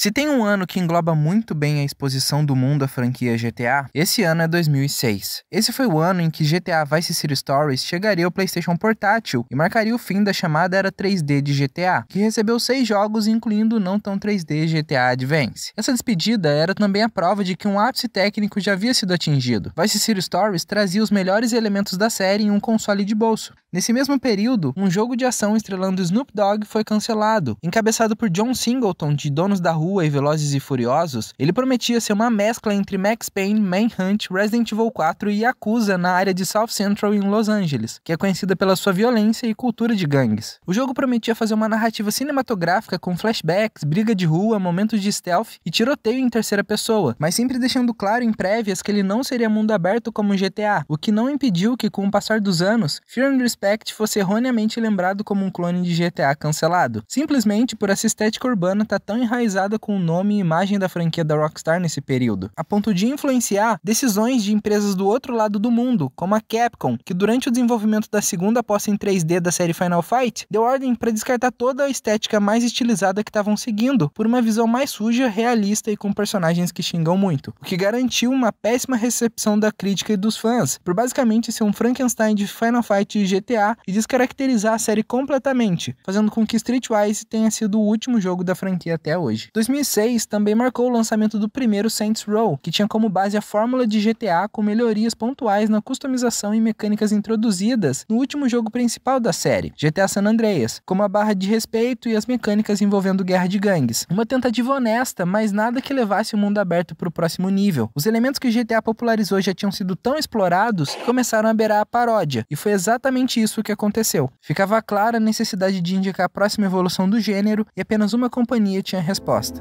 Se tem um ano que engloba muito bem a exposição do mundo à franquia GTA, esse ano é 2006. Esse foi o ano em que GTA Vice City Stories chegaria ao PlayStation Portátil e marcaria o fim da chamada era 3D de GTA, que recebeu 6 jogos, incluindo o não tão 3D GTA Advance. Essa despedida era também a prova de que um ápice técnico já havia sido atingido. Vice City Stories trazia os melhores elementos da série em um console de bolso. Nesse mesmo período, um jogo de ação estrelando Snoop Dogg foi cancelado. Encabeçado por John Singleton, de Donos da Rua e Velozes e Furiosos, ele prometia ser uma mescla entre Max Payne, Manhunt, Resident Evil 4 e Yakuza na área de South Central em Los Angeles, que é conhecida pela sua violência e cultura de gangues. O jogo prometia fazer uma narrativa cinematográfica com flashbacks, briga de rua, momentos de stealth e tiroteio em terceira pessoa, mas sempre deixando claro em prévias que ele não seria mundo aberto como GTA, o que não impediu que, com o passar dos anos, Fear and Respect fosse erroneamente lembrado como um clone de GTA cancelado, simplesmente por essa estética urbana estar tão enraizada com o nome e imagem da franquia da Rockstar nesse período, a ponto de influenciar decisões de empresas do outro lado do mundo, como a Capcom, que durante o desenvolvimento da segunda aposta em 3D da série Final Fight, deu ordem para descartar toda a estética mais estilizada que estavam seguindo, por uma visão mais suja, realista e com personagens que xingam muito, o que garantiu uma péssima recepção da crítica e dos fãs, por basicamente ser um Frankenstein de Final Fight e GTA e descaracterizar a série completamente, fazendo com que Streetwise tenha sido o último jogo da franquia até hoje. 2006 também marcou o lançamento do primeiro Saints Row, que tinha como base a fórmula de GTA com melhorias pontuais na customização e mecânicas introduzidas no último jogo principal da série, GTA San Andreas, como a barra de respeito e as mecânicas envolvendo guerra de gangues. Uma tentativa honesta, mas nada que levasse o mundo aberto para o próximo nível. Os elementos que GTA popularizou já tinham sido tão explorados que começaram a beirar a paródia, e foi exatamente isso que aconteceu. Ficava clara a necessidade de indicar a próxima evolução do gênero e apenas uma companhia tinha resposta.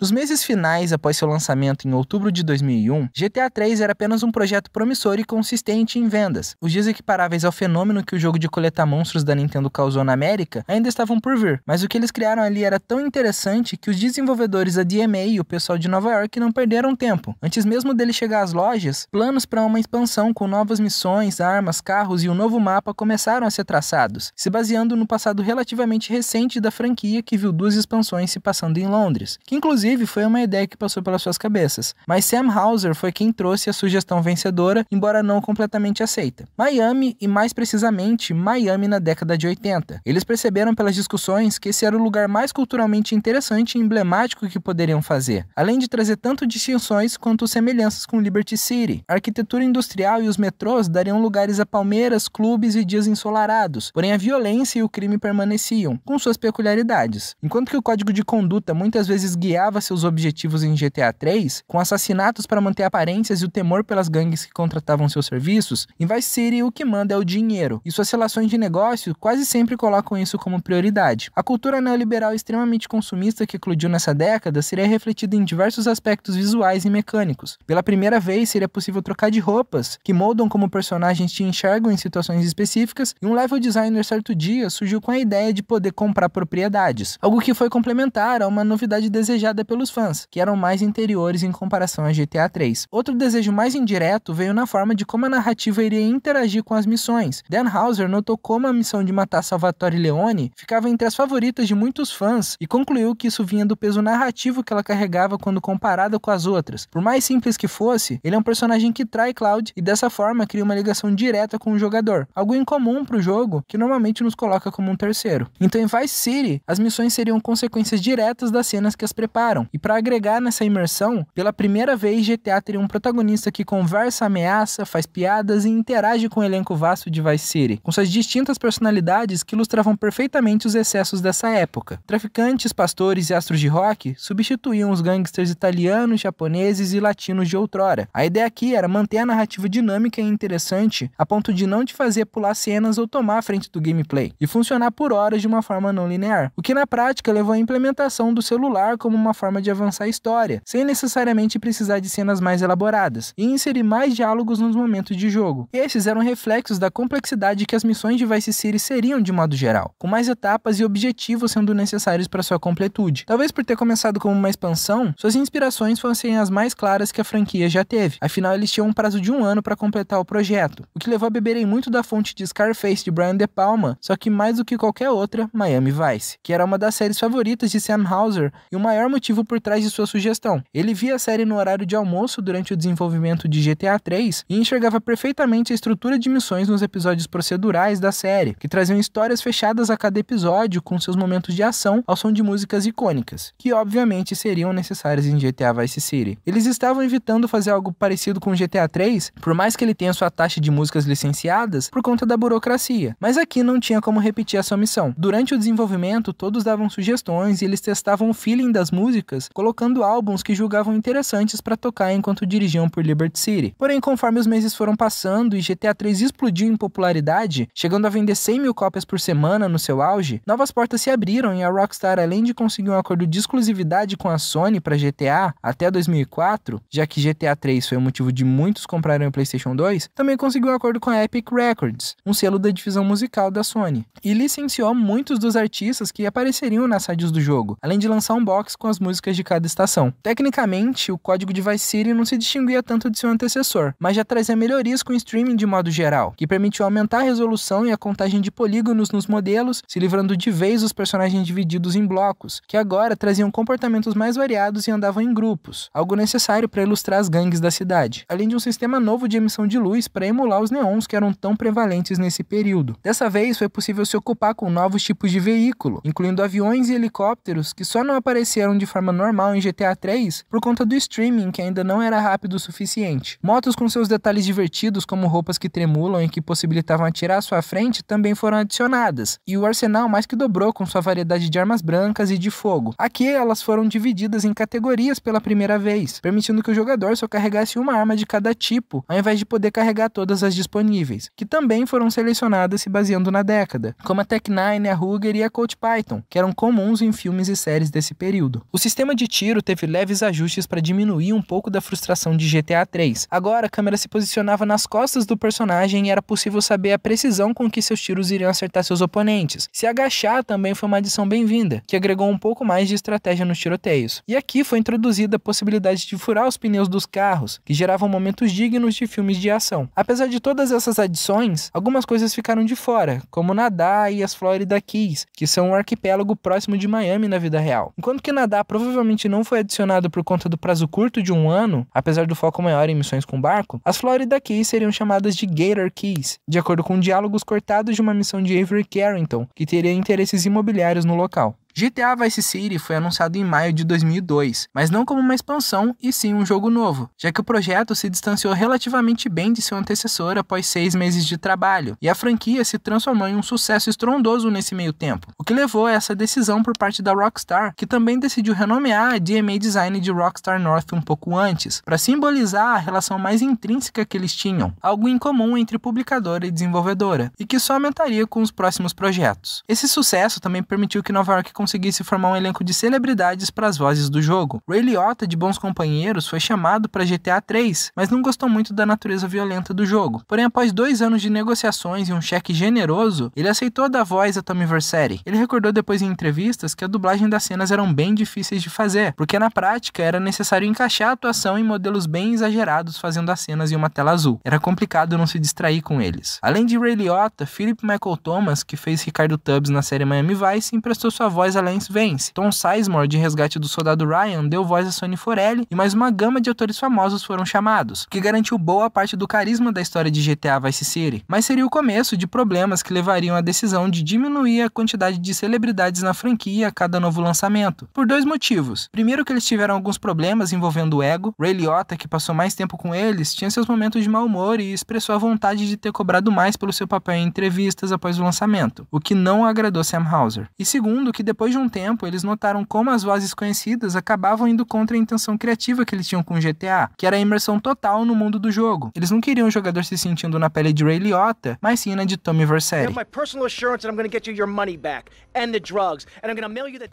Nos meses finais após seu lançamento em outubro de 2001, GTA 3 era apenas um projeto promissor e consistente em vendas. Os dias equiparáveis ao fenômeno que o jogo de coletar monstros da Nintendo causou na América ainda estavam por vir, mas o que eles criaram ali era tão interessante que os desenvolvedores da DMA e o pessoal de Nova York não perderam tempo. Antes mesmo dele chegar às lojas, planos para uma expansão com novas missões, armas, carros e um novo mapa começaram a ser traçados, se baseando no passado relativamente recente da franquia que viu 2 expansões se passando em Londres, que inclusive foi uma ideia que passou pelas suas cabeças, mas Sam Houser foi quem trouxe a sugestão vencedora, embora não completamente aceita. Miami, e mais precisamente Miami na década de 80. Eles perceberam pelas discussões que esse era o lugar mais culturalmente interessante e emblemático que poderiam fazer, além de trazer tanto distinções quanto semelhanças com Liberty City. A arquitetura industrial e os metrôs dariam lugares a palmeiras, clubes e dias ensolarados, porém a violência e o crime permaneciam, com suas peculiaridades. Enquanto que o código de conduta muitas vezes guiava seus objetivos em GTA 3, com assassinatos para manter aparências e o temor pelas gangues que contratavam seus serviços, em Vice City o que manda é o dinheiro, e suas relações de negócio quase sempre colocam isso como prioridade. A cultura neoliberal extremamente consumista que eclodiu nessa década seria refletida em diversos aspectos visuais e mecânicos. Pela primeira vez seria possível trocar de roupas, que moldam como personagens te enxergam em situações específicas, e um level designer certo dia surgiu com a ideia de poder comprar propriedades, algo que foi complementar a uma novidade desejada pelos fãs, que eram mais interiores em comparação a GTA 3. Outro desejo mais indireto veio na forma de como a narrativa iria interagir com as missões. Dan Houser notou como a missão de matar Salvatore Leone ficava entre as favoritas de muitos fãs e concluiu que isso vinha do peso narrativo que ela carregava quando comparada com as outras. Por mais simples que fosse, ele é um personagem que trai Cloud e dessa forma cria uma ligação direta com o jogador, algo incomum para o jogo que normalmente nos coloca como um terceiro. Então em Vice City, as missões seriam consequências diretas das cenas que as preparam. E para agregar nessa imersão, pela primeira vez GTA teria um protagonista que conversa, ameaça, faz piadas e interage com o elenco vasto de Vice City, com suas distintas personalidades que ilustravam perfeitamente os excessos dessa época. Traficantes, pastores e astros de rock substituíam os gangsters italianos, japoneses e latinos de outrora. A ideia aqui era manter a narrativa dinâmica e interessante a ponto de não te fazer pular cenas ou tomar a frente do gameplay, e funcionar por horas de uma forma não linear, o que na prática levou à implementação do celular como uma forma forma de avançar a história, sem necessariamente precisar de cenas mais elaboradas, e inserir mais diálogos nos momentos de jogo. Esses eram reflexos da complexidade que as missões de Vice City seriam de modo geral, com mais etapas e objetivos sendo necessários para sua completude. Talvez por ter começado como uma expansão, suas inspirações fossem as mais claras que a franquia já teve, afinal eles tinham um prazo de 1 ano para completar o projeto, o que levou a beberem muito da fonte de Scarface de Brian De Palma, só que mais do que qualquer outra, Miami Vice, que era uma das séries favoritas de Sam Houser e o maior motivo por trás de sua sugestão. Ele via a série no horário de almoço durante o desenvolvimento de GTA 3 e enxergava perfeitamente a estrutura de missões nos episódios procedurais da série, que traziam histórias fechadas a cada episódio com seus momentos de ação ao som de músicas icônicas, que obviamente seriam necessárias em GTA Vice City. Eles estavam evitando fazer algo parecido com GTA 3, por mais que ele tenha sua taxa de músicas licenciadas, por conta da burocracia, mas aqui não tinha como repetir essa missão. Durante o desenvolvimento, todos davam sugestões e eles testavam o feeling das músicas, colocando álbuns que julgavam interessantes para tocar enquanto dirigiam por Liberty City. Porém, conforme os meses foram passando e GTA 3 explodiu em popularidade, chegando a vender 100 mil cópias por semana no seu auge, novas portas se abriram e a Rockstar, além de conseguir um acordo de exclusividade com a Sony para GTA até 2004, já que GTA 3 foi o motivo de muitos comprarem o PlayStation 2, também conseguiu um acordo com a Epic Records, um selo da divisão musical da Sony, e licenciou muitos dos artistas que apareceriam nas rádios do jogo, além de lançar um box com as músicas de cada estação. Tecnicamente, o código de Vice City não se distinguia tanto de seu antecessor, mas já trazia melhorias com o streaming de modo geral, que permitiu aumentar a resolução e a contagem de polígonos nos modelos, se livrando de vez dos personagens divididos em blocos, que agora traziam comportamentos mais variados e andavam em grupos, algo necessário para ilustrar as gangues da cidade, além de um sistema novo de emissão de luz para emular os neons que eram tão prevalentes nesse período. Dessa vez, foi possível se ocupar com novos tipos de veículo, incluindo aviões e helicópteros que só não apareceram de forma normal em GTA 3 por conta do streaming, que ainda não era rápido o suficiente. Motos com seus detalhes divertidos, como roupas que tremulam e que possibilitavam atirar à sua frente, também foram adicionadas, e o arsenal mais que dobrou com sua variedade de armas brancas e de fogo. Aqui, elas foram divididas em categorias pela primeira vez, permitindo que o jogador só carregasse uma arma de cada tipo, ao invés de poder carregar todas as disponíveis, que também foram selecionadas se baseando na década, como a Tech Nine, a Ruger e a Colt Python, que eram comuns em filmes e séries desse período. O sistema de tiro teve leves ajustes para diminuir um pouco da frustração de GTA 3. Agora, a câmera se posicionava nas costas do personagem e era possível saber a precisão com que seus tiros iriam acertar seus oponentes. Se agachar também foi uma adição bem-vinda, que agregou um pouco mais de estratégia nos tiroteios. E aqui foi introduzida a possibilidade de furar os pneus dos carros, que geravam momentos dignos de filmes de ação. Apesar de todas essas adições, algumas coisas ficaram de fora, como Nadar e as Florida Keys, que são um arquipélago próximo de Miami na vida real. Enquanto que Nadar provavelmente não foi adicionado por conta do prazo curto de 1 ano, apesar do foco maior em missões com barco, as Florida Keys seriam chamadas de Gator Keys, de acordo com diálogos cortados de uma missão de Avery Carrington, que teria interesses imobiliários no local. GTA Vice City foi anunciado em maio de 2002, mas não como uma expansão e sim um jogo novo, já que o projeto se distanciou relativamente bem de seu antecessor após 6 meses de trabalho, e a franquia se transformou em um sucesso estrondoso nesse meio tempo, o que levou a essa decisão por parte da Rockstar, que também decidiu renomear a DMA Design de Rockstar North um pouco antes, para simbolizar a relação mais intrínseca que eles tinham, algo incomum entre publicadora e desenvolvedora, e que só aumentaria com os próximos projetos. Esse sucesso também permitiu que Nova York conseguisse formar um elenco de celebridades para as vozes do jogo. Ray Liotta, de Bons Companheiros, foi chamado para GTA 3, mas não gostou muito da natureza violenta do jogo. Porém, após 2 anos de negociações e um cheque generoso, ele aceitou dar voz a Tommy Vercetti. Ele recordou depois em entrevistas que a dublagem das cenas eram bem difíceis de fazer, porque na prática era necessário encaixar a atuação em modelos bem exagerados fazendo as cenas em uma tela azul. Era complicado não se distrair com eles. Além de Ray Liotta, Philip Michael Thomas, que fez Ricardo Tubbs na série Miami Vice, emprestou sua voz a Lance Vance. Tom Sizemore, de Resgate do Soldado Ryan, deu voz a Sonny Forelli, e mais uma gama de atores famosos foram chamados, o que garantiu boa parte do carisma da história de GTA Vice City, mas seria o começo de problemas que levariam à decisão de diminuir a quantidade de celebridades na franquia a cada novo lançamento, por 2 motivos. Primeiro, que eles tiveram alguns problemas envolvendo o ego. Ray Liotta, que passou mais tempo com eles, tinha seus momentos de mau humor e expressou a vontade de ter cobrado mais pelo seu papel em entrevistas após o lançamento, o que não agradou Sam Houser. E segundo, que depois depois de um tempo, eles notaram como as vozes conhecidas acabavam indo contra a intenção criativa que eles tinham com GTA, que era a imersão total no mundo do jogo. Eles não queriam o jogador se sentindo na pele de Ray Liotta, mas sim na de Tommy Vercetti.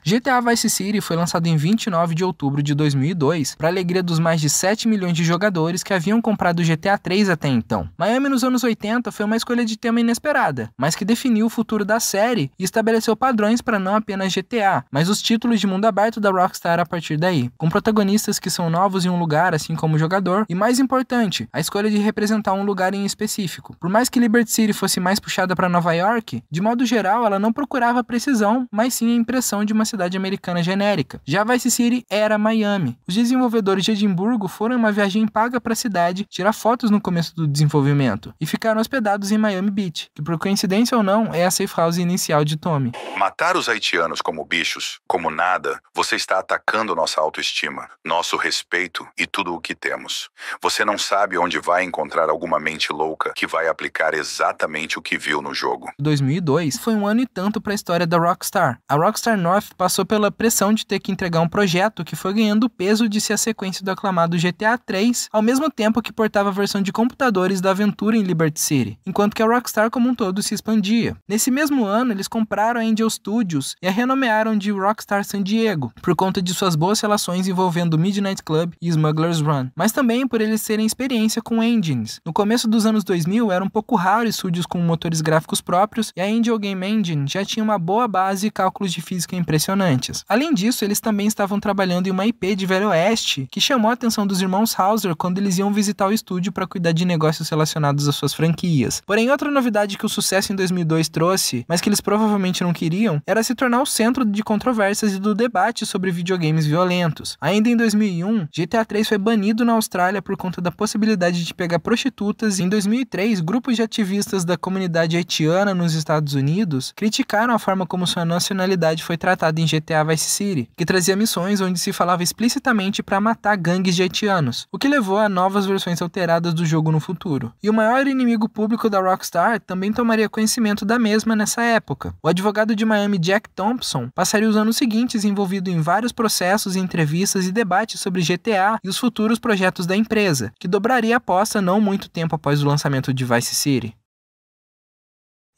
GTA Vice City foi lançado em 29 de outubro de 2002, para alegria dos mais de 7 milhões de jogadores que haviam comprado GTA 3 até então. Miami nos anos 80 foi uma escolha de tema inesperada, mas que definiu o futuro da série e estabeleceu padrões para não apenas GTA, mas os títulos de mundo aberto da Rockstar a partir daí, com protagonistas que são novos em um lugar assim como o jogador, e mais importante, a escolha de representar um lugar em específico. Por mais que Liberty City fosse mais puxada para Nova York, de modo geral ela não procurava precisão, mas sim a impressão de uma cidade americana genérica. Já Vice City era Miami. Os desenvolvedores de Edimburgo foram em uma viagem paga para a cidade tirar fotos no começo do desenvolvimento e ficaram hospedados em Miami Beach, que por coincidência ou não é a safe house inicial de Tommy. Matar os haitianos como bichos, como nada, você está atacando nossa autoestima, nosso respeito e tudo o que temos. Você não sabe onde vai encontrar alguma mente louca que vai aplicar exatamente o que viu no jogo. 2002 foi um ano e tanto para a história da Rockstar. A Rockstar North passou pela pressão de ter que entregar um projeto que foi ganhando o peso de ser a sequência do aclamado GTA 3, ao mesmo tempo que portava a versão de computadores da aventura em Liberty City, enquanto que a Rockstar como um todo se expandia. Nesse mesmo ano, eles compraram a Angel Studios e a renomearam de Rockstar San Diego, por conta de suas boas relações envolvendo Midnight Club e Smuggler's Run, mas também por eles terem experiência com engines. No começo dos anos 2000, era um pouco raro estúdios com motores gráficos próprios, e a Angel Game Engine já tinha uma boa base e cálculos de física impressionantes. Além disso, eles também estavam trabalhando em uma IP de Velho Oeste, que chamou a atenção dos irmãos Houser quando eles iam visitar o estúdio para cuidar de negócios relacionados às suas franquias. Porém, outra novidade que o sucesso em 2002 trouxe, mas que eles provavelmente não queriam, era se tornar o centro de controvérsias e do debate sobre videogames violentos. Ainda em 2001, GTA 3 foi banido na Austrália por conta da possibilidade de pegar prostitutas, e em 2003, grupos de ativistas da comunidade haitiana nos Estados Unidos criticaram a forma como sua nacionalidade foi tratada em GTA Vice City, que trazia missões onde se falava explicitamente para matar gangues de haitianos, o que levou a novas versões alteradas do jogo no futuro. E o maior inimigo público da Rockstar também tomaria conhecimento da mesma nessa época. O advogado de Miami Jack Thompson passaria os anos seguintes envolvido em vários processos, entrevistas e debates sobre GTA e os futuros projetos da empresa, que dobraria a aposta não muito tempo após o lançamento de Vice City.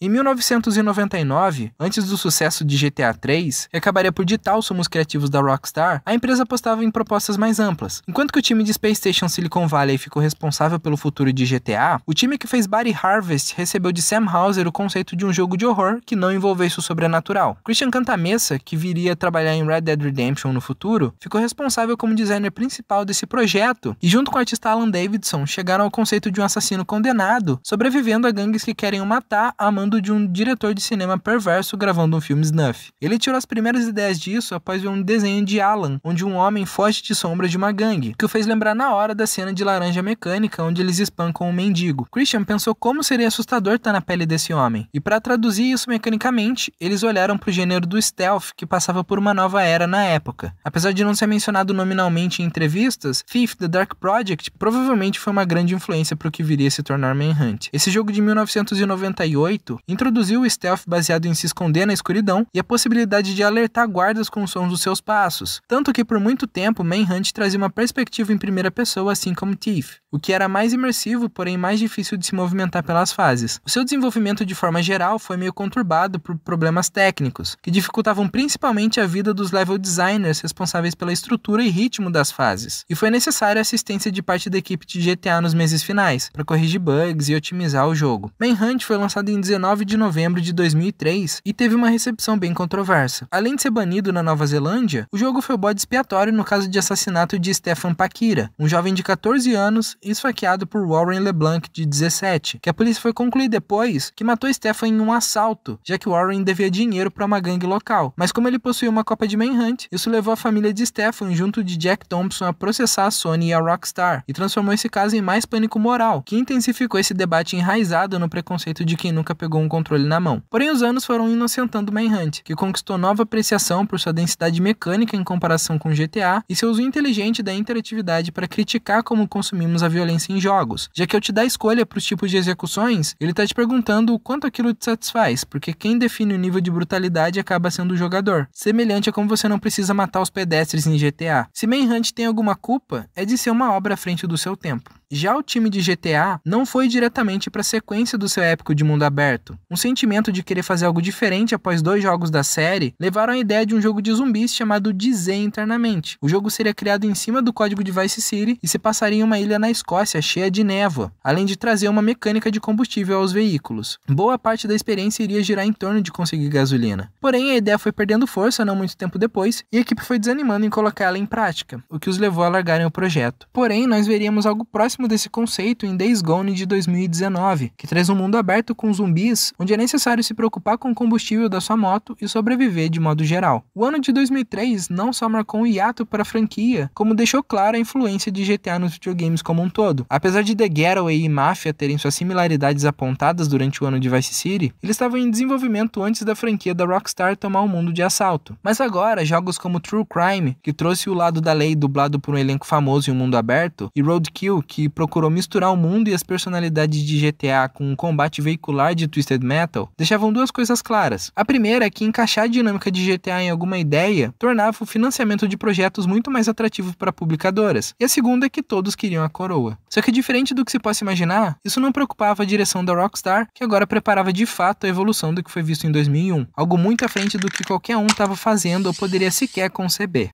Em 1999, antes do sucesso de GTA 3, que acabaria por ditar os sumos criativos da Rockstar, a empresa apostava em propostas mais amplas. Enquanto que o time de Space Station Silicon Valley ficou responsável pelo futuro de GTA, o time que fez Body Harvest recebeu de Sam Houser o conceito de um jogo de horror que não envolvesse o sobrenatural. Christian Cantamessa, que viria a trabalhar em Red Dead Redemption no futuro, ficou responsável como designer principal desse projeto, e junto com o artista Alan Davidson, chegaram ao conceito de um assassino condenado, sobrevivendo a gangues que querem o matar, amando de um diretor de cinema perverso gravando um filme snuff. Ele tirou as primeiras ideias disso após ver um desenho de Alan, onde um homem foge de sombras de uma gangue, que o fez lembrar na hora da cena de Laranja Mecânica, onde eles espancam um mendigo. Christian pensou como seria assustador estar na pele desse homem, e para traduzir isso mecanicamente, eles olharam para o gênero do stealth, que passava por uma nova era na época. Apesar de não ser mencionado nominalmente em entrevistas, Thief The Dark Project provavelmente foi uma grande influência para o que viria a se tornar Manhunt. Esse jogo de 1998 introduziu o stealth baseado em se esconder na escuridão e a possibilidade de alertar guardas com os sons dos seus passos, tanto que por muito tempo Manhunt trazia uma perspectiva em primeira pessoa assim como Thief, o que era mais imersivo, porém mais difícil de se movimentar pelas fases. O seu desenvolvimento de forma geral foi meio conturbado por problemas técnicos, que dificultavam principalmente a vida dos level designers responsáveis pela estrutura e ritmo das fases, e foi necessária a assistência de parte da equipe de GTA nos meses finais, para corrigir bugs e otimizar o jogo. Manhunt foi lançado em 19 de novembro de 2003 e teve uma recepção bem controversa. Além de ser banido na Nova Zelândia, o jogo foi bode expiatório no caso de assassinato de Stefan Paquira, um jovem de 14 anos esfaqueado por Warren LeBlanc, de 17, que a polícia foi concluir depois que matou Stefan em um assalto, já que Warren devia dinheiro para uma gangue local. Mas como ele possuía uma copa de Manhunt, isso levou a família de Stefan junto de Jack Thompson a processar a Sony e a Rockstar, e transformou esse caso em mais pânico moral, que intensificou esse debate enraizado no preconceito de quem nunca pegou largou um controle na mão. Porém, os anos foram inocentando Manhunt, que conquistou nova apreciação por sua densidade mecânica em comparação com GTA e seu uso inteligente da interatividade para criticar como consumimos a violência em jogos. Já que eu te dá escolha para os tipos de execuções, ele tá te perguntando o quanto aquilo te satisfaz, porque quem define o nível de brutalidade acaba sendo o jogador. Semelhante a como você não precisa matar os pedestres em GTA. Se Manhunt tem alguma culpa, é de ser uma obra à frente do seu tempo. Já o time de GTA não foi diretamente para a sequência do seu épico de mundo aberto. Um sentimento de querer fazer algo diferente após 2 jogos da série levaram à ideia de um jogo de zumbis chamado DayZ internamente. O jogo seria criado em cima do código de Vice City e se passaria em uma ilha na Escócia cheia de névoa, além de trazer uma mecânica de combustível aos veículos. Boa parte da experiência iria girar em torno de conseguir gasolina. Porém, a ideia foi perdendo força não muito tempo depois e a equipe foi desanimando em colocá-la em prática, o que os levou a largarem o projeto. Porém, nós veríamos algo próximo desse conceito em Days Gone de 2019, que traz um mundo aberto com zumbis, onde é necessário se preocupar com o combustível da sua moto e sobreviver de modo geral. O ano de 2003 não só marcou um hiato para a franquia, como deixou clara a influência de GTA nos videogames como um todo. Apesar de The Getaway e Mafia terem suas similaridades apontadas durante o ano de Vice City, eles estavam em desenvolvimento antes da franquia da Rockstar tomar o mundo de assalto. Mas agora, jogos como True Crime, que trouxe o lado da lei dublado por um elenco famoso em um mundo aberto, e Roadkill, que procurou misturar o mundo e as personalidades de GTA com um combate veicular de Twisted Metal, deixavam duas coisas claras. A primeira é que encaixar a dinâmica de GTA em alguma ideia tornava o financiamento de projetos muito mais atrativo para publicadoras, e a segunda é que todos queriam a coroa. Só que diferente do que se possa imaginar, isso não preocupava a direção da Rockstar, que agora preparava de fato a evolução do que foi visto em 2001, algo muito à frente do que qualquer um estava fazendo ou poderia sequer conceber.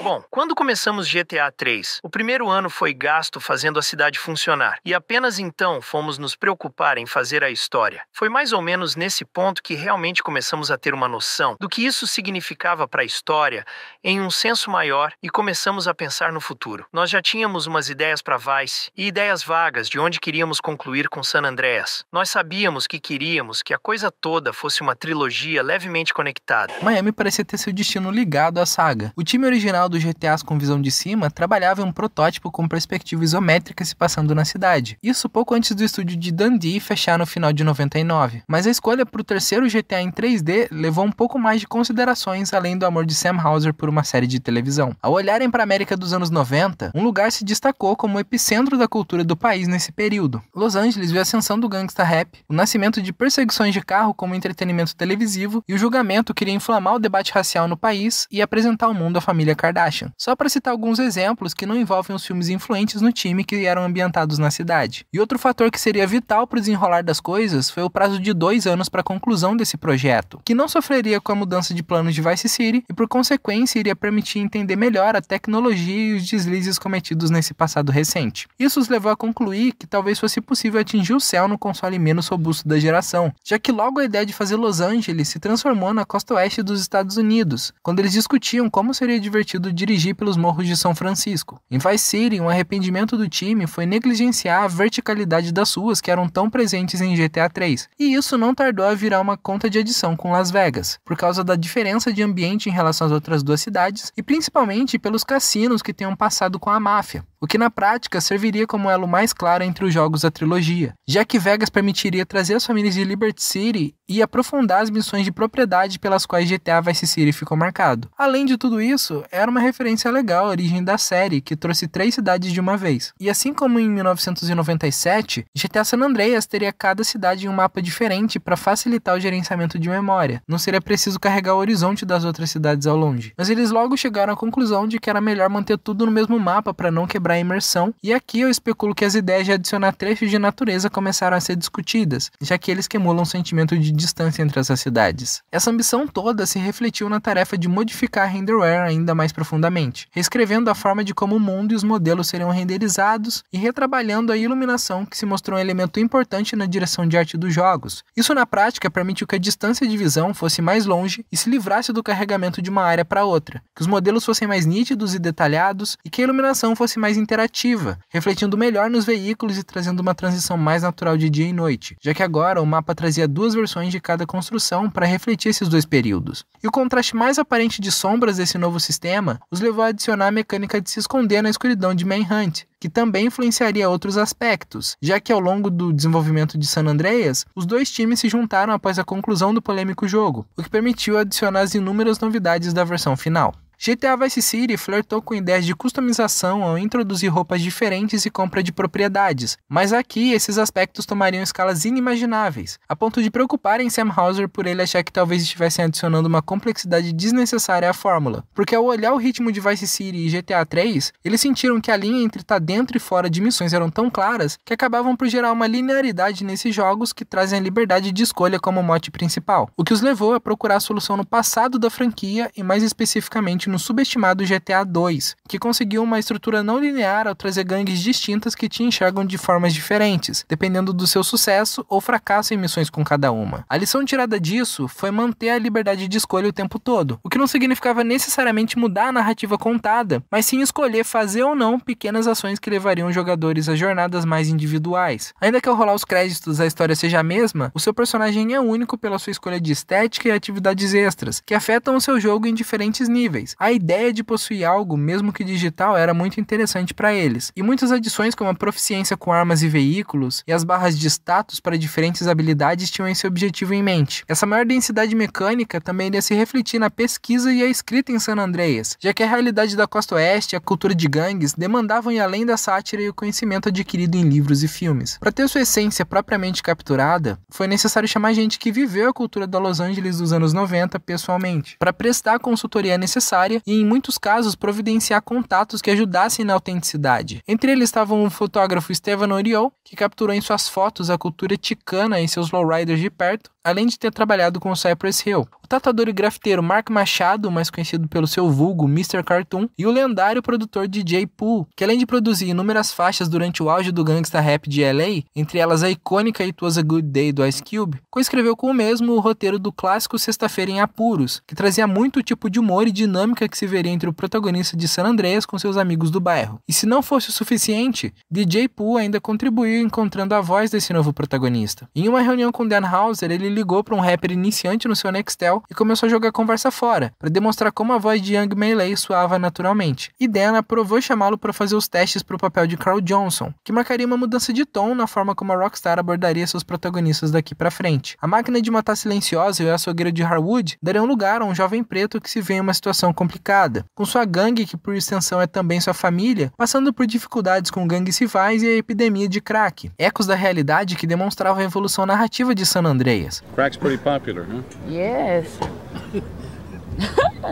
Bom, quando começamos GTA 3, o primeiro ano foi gasto fazendo a cidade funcionar, e apenas então fomos nos preocupar em fazer a história. Foi mais ou menos nesse ponto que realmente começamos a ter uma noção do que isso significava para a história em um senso maior e começamos a pensar no futuro. Nós já tínhamos umas ideias para Vice e ideias vagas de onde queríamos concluir com San Andreas. Nós sabíamos que queríamos que a coisa toda fosse uma trilogia levemente conectada. Miami parecia ter seu destino ligado à saga. O time original do GTA com visão de cima, trabalhava em um protótipo com perspectiva isométrica se passando na cidade. Isso pouco antes do estúdio de Dundee fechar no final de 99. Mas a escolha para o terceiro GTA em 3D levou um pouco mais de considerações além do amor de Sam Houser por uma série de televisão. Ao olharem para a América dos anos 90, um lugar se destacou como o epicentro da cultura do país nesse período. Los Angeles viu a ascensão do gangsta rap, o nascimento de perseguições de carro como entretenimento televisivo e o julgamento queria inflamar o debate racial no país e apresentar ao mundo a família Kardashian. Só para citar alguns exemplos que não envolvem os filmes influentes no time que eram ambientados na cidade. E outro fator que seria vital para o desenrolar das coisas foi o prazo de 2 anos para a conclusão desse projeto, que não sofreria com a mudança de planos de Vice City e por consequência iria permitir entender melhor a tecnologia e os deslizes cometidos nesse passado recente. Isso os levou a concluir que talvez fosse possível atingir o céu no console menos robusto da geração, já que logo a ideia de fazer Los Angeles se transformou na costa oeste dos Estados Unidos, quando eles discutiam como seria divertido dirigir pelos morros de São Francisco. Em Vice City, um arrependimento do time foi negligenciar a verticalidade das ruas que eram tão presentes em GTA 3, e isso não tardou a virar uma conta de adição com Las Vegas, por causa da diferença de ambiente em relação às outras duas cidades e principalmente pelos cassinos que tenham passado com a máfia, o que na prática serviria como elo mais claro entre os jogos da trilogia, já que Vegas permitiria trazer as famílias de Liberty City e aprofundar as missões de propriedade pelas quais GTA Vice City ficou marcado. Além de tudo isso, era uma referência legal à origem da série, que trouxe 3 cidades de uma vez. E assim como em 1997, GTA San Andreas teria cada cidade em um mapa diferente para facilitar o gerenciamento de memória. Não seria preciso carregar o horizonte das outras cidades ao longe. Mas eles logo chegaram à conclusão de que era melhor manter tudo no mesmo mapa para não quebrar a imersão, e aqui eu especulo que as ideias de adicionar trechos de natureza começaram a ser discutidas, já que eles emulam o sentimento de distância entre essas cidades. Essa ambição toda se refletiu na tarefa de modificar a renderware ainda mais profundamente, reescrevendo a forma de como o mundo e os modelos seriam renderizados e retrabalhando a iluminação que se mostrou um elemento importante na direção de arte dos jogos. Isso na prática permitiu que a distância de visão fosse mais longe e se livrasse do carregamento de uma área para outra, que os modelos fossem mais nítidos e detalhados e que a iluminação fosse mais interativa, refletindo melhor nos veículos e trazendo uma transição mais natural de dia e noite, já que agora o mapa trazia duas versões de cada construção para refletir esses dois períodos. E o contraste mais aparente de sombras desse novo sistema os levou a adicionar a mecânica de se esconder na escuridão de Manhunt, que também influenciaria outros aspectos, já que ao longo do desenvolvimento de San Andreas, os dois times se juntaram após a conclusão do polêmico jogo, o que permitiu adicionar as inúmeras novidades da versão final. GTA Vice City flertou com ideias de customização ao introduzir roupas diferentes e compra de propriedades, mas aqui esses aspectos tomariam escalas inimagináveis, a ponto de preocuparem Sam Houser por ele achar que talvez estivessem adicionando uma complexidade desnecessária à fórmula, porque ao olhar o ritmo de Vice City e GTA 3, eles sentiram que a linha entre estar dentro e fora de missões eram tão claras que acabavam por gerar uma linearidade nesses jogos que trazem a liberdade de escolha como mote principal, o que os levou a procurar a solução no passado da franquia e mais especificamente no subestimado GTA 2, que conseguiu uma estrutura não linear ao trazer gangues distintas que te enxergam de formas diferentes, dependendo do seu sucesso ou fracasso em missões com cada uma. A lição tirada disso foi manter a liberdade de escolha o tempo todo, o que não significava necessariamente mudar a narrativa contada, mas sim escolher fazer ou não pequenas ações que levariam jogadores a jornadas mais individuais. Ainda que ao rolar os créditos a história seja a mesma, o seu personagem é único pela sua escolha de estética e atividades extras, que afetam o seu jogo em diferentes níveis. A ideia de possuir algo, mesmo que digital, era muito interessante para eles, e muitas adições como a proficiência com armas e veículos e as barras de status para diferentes habilidades tinham esse objetivo em mente. Essa maior densidade mecânica também iria se refletir na pesquisa e a escrita em San Andreas, já que a realidade da costa oeste e a cultura de gangues demandavam ir além da sátira e o conhecimento adquirido em livros e filmes. Para ter sua essência propriamente capturada, foi necessário chamar gente que viveu a cultura da Los Angeles dos anos 90 pessoalmente, para prestar a consultoria necessária e, em muitos casos, providenciar contatos que ajudassem na autenticidade. Entre eles estavam o fotógrafo Esteban Oriol, que capturou em suas fotos a cultura ticana e seus lowriders de perto, além de ter trabalhado com o Cypress Hill, o tatuador e grafiteiro Mark Machado, mais conhecido pelo seu vulgo Mr. Cartoon, e o lendário produtor DJ Pooh, que além de produzir inúmeras faixas durante o auge do gangsta rap de LA, entre elas a icônica It Was a Good Day do Ice Cube, coescreveu com o mesmo o roteiro do clássico Sexta-feira em Apuros, que trazia muito tipo de humor e dinâmica que se veria entre o protagonista de San Andreas com seus amigos do bairro. E se não fosse o suficiente, DJ Pooh ainda contribuiu encontrando a voz desse novo protagonista. Em uma reunião com Dan Houser, ele ligou para um rapper iniciante no seu Nextel e começou a jogar conversa fora, para demonstrar como a voz de Young Meilei soava naturalmente. E Dan aprovou chamá-lo para fazer os testes para o papel de Carl Johnson, que marcaria uma mudança de tom na forma como a Rockstar abordaria seus protagonistas daqui para frente. A máquina de matar silenciosa e o açougueiro de Harwood dariam lugar a um jovem preto que se vê em uma situação complicada, com sua gangue, que por extensão é também sua família, passando por dificuldades com gangues rivais e a epidemia de crack, ecos da realidade que demonstravam a evolução narrativa de San Andreas. Crack's pretty popular, huh? Yes.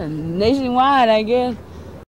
Nationwide, I guess.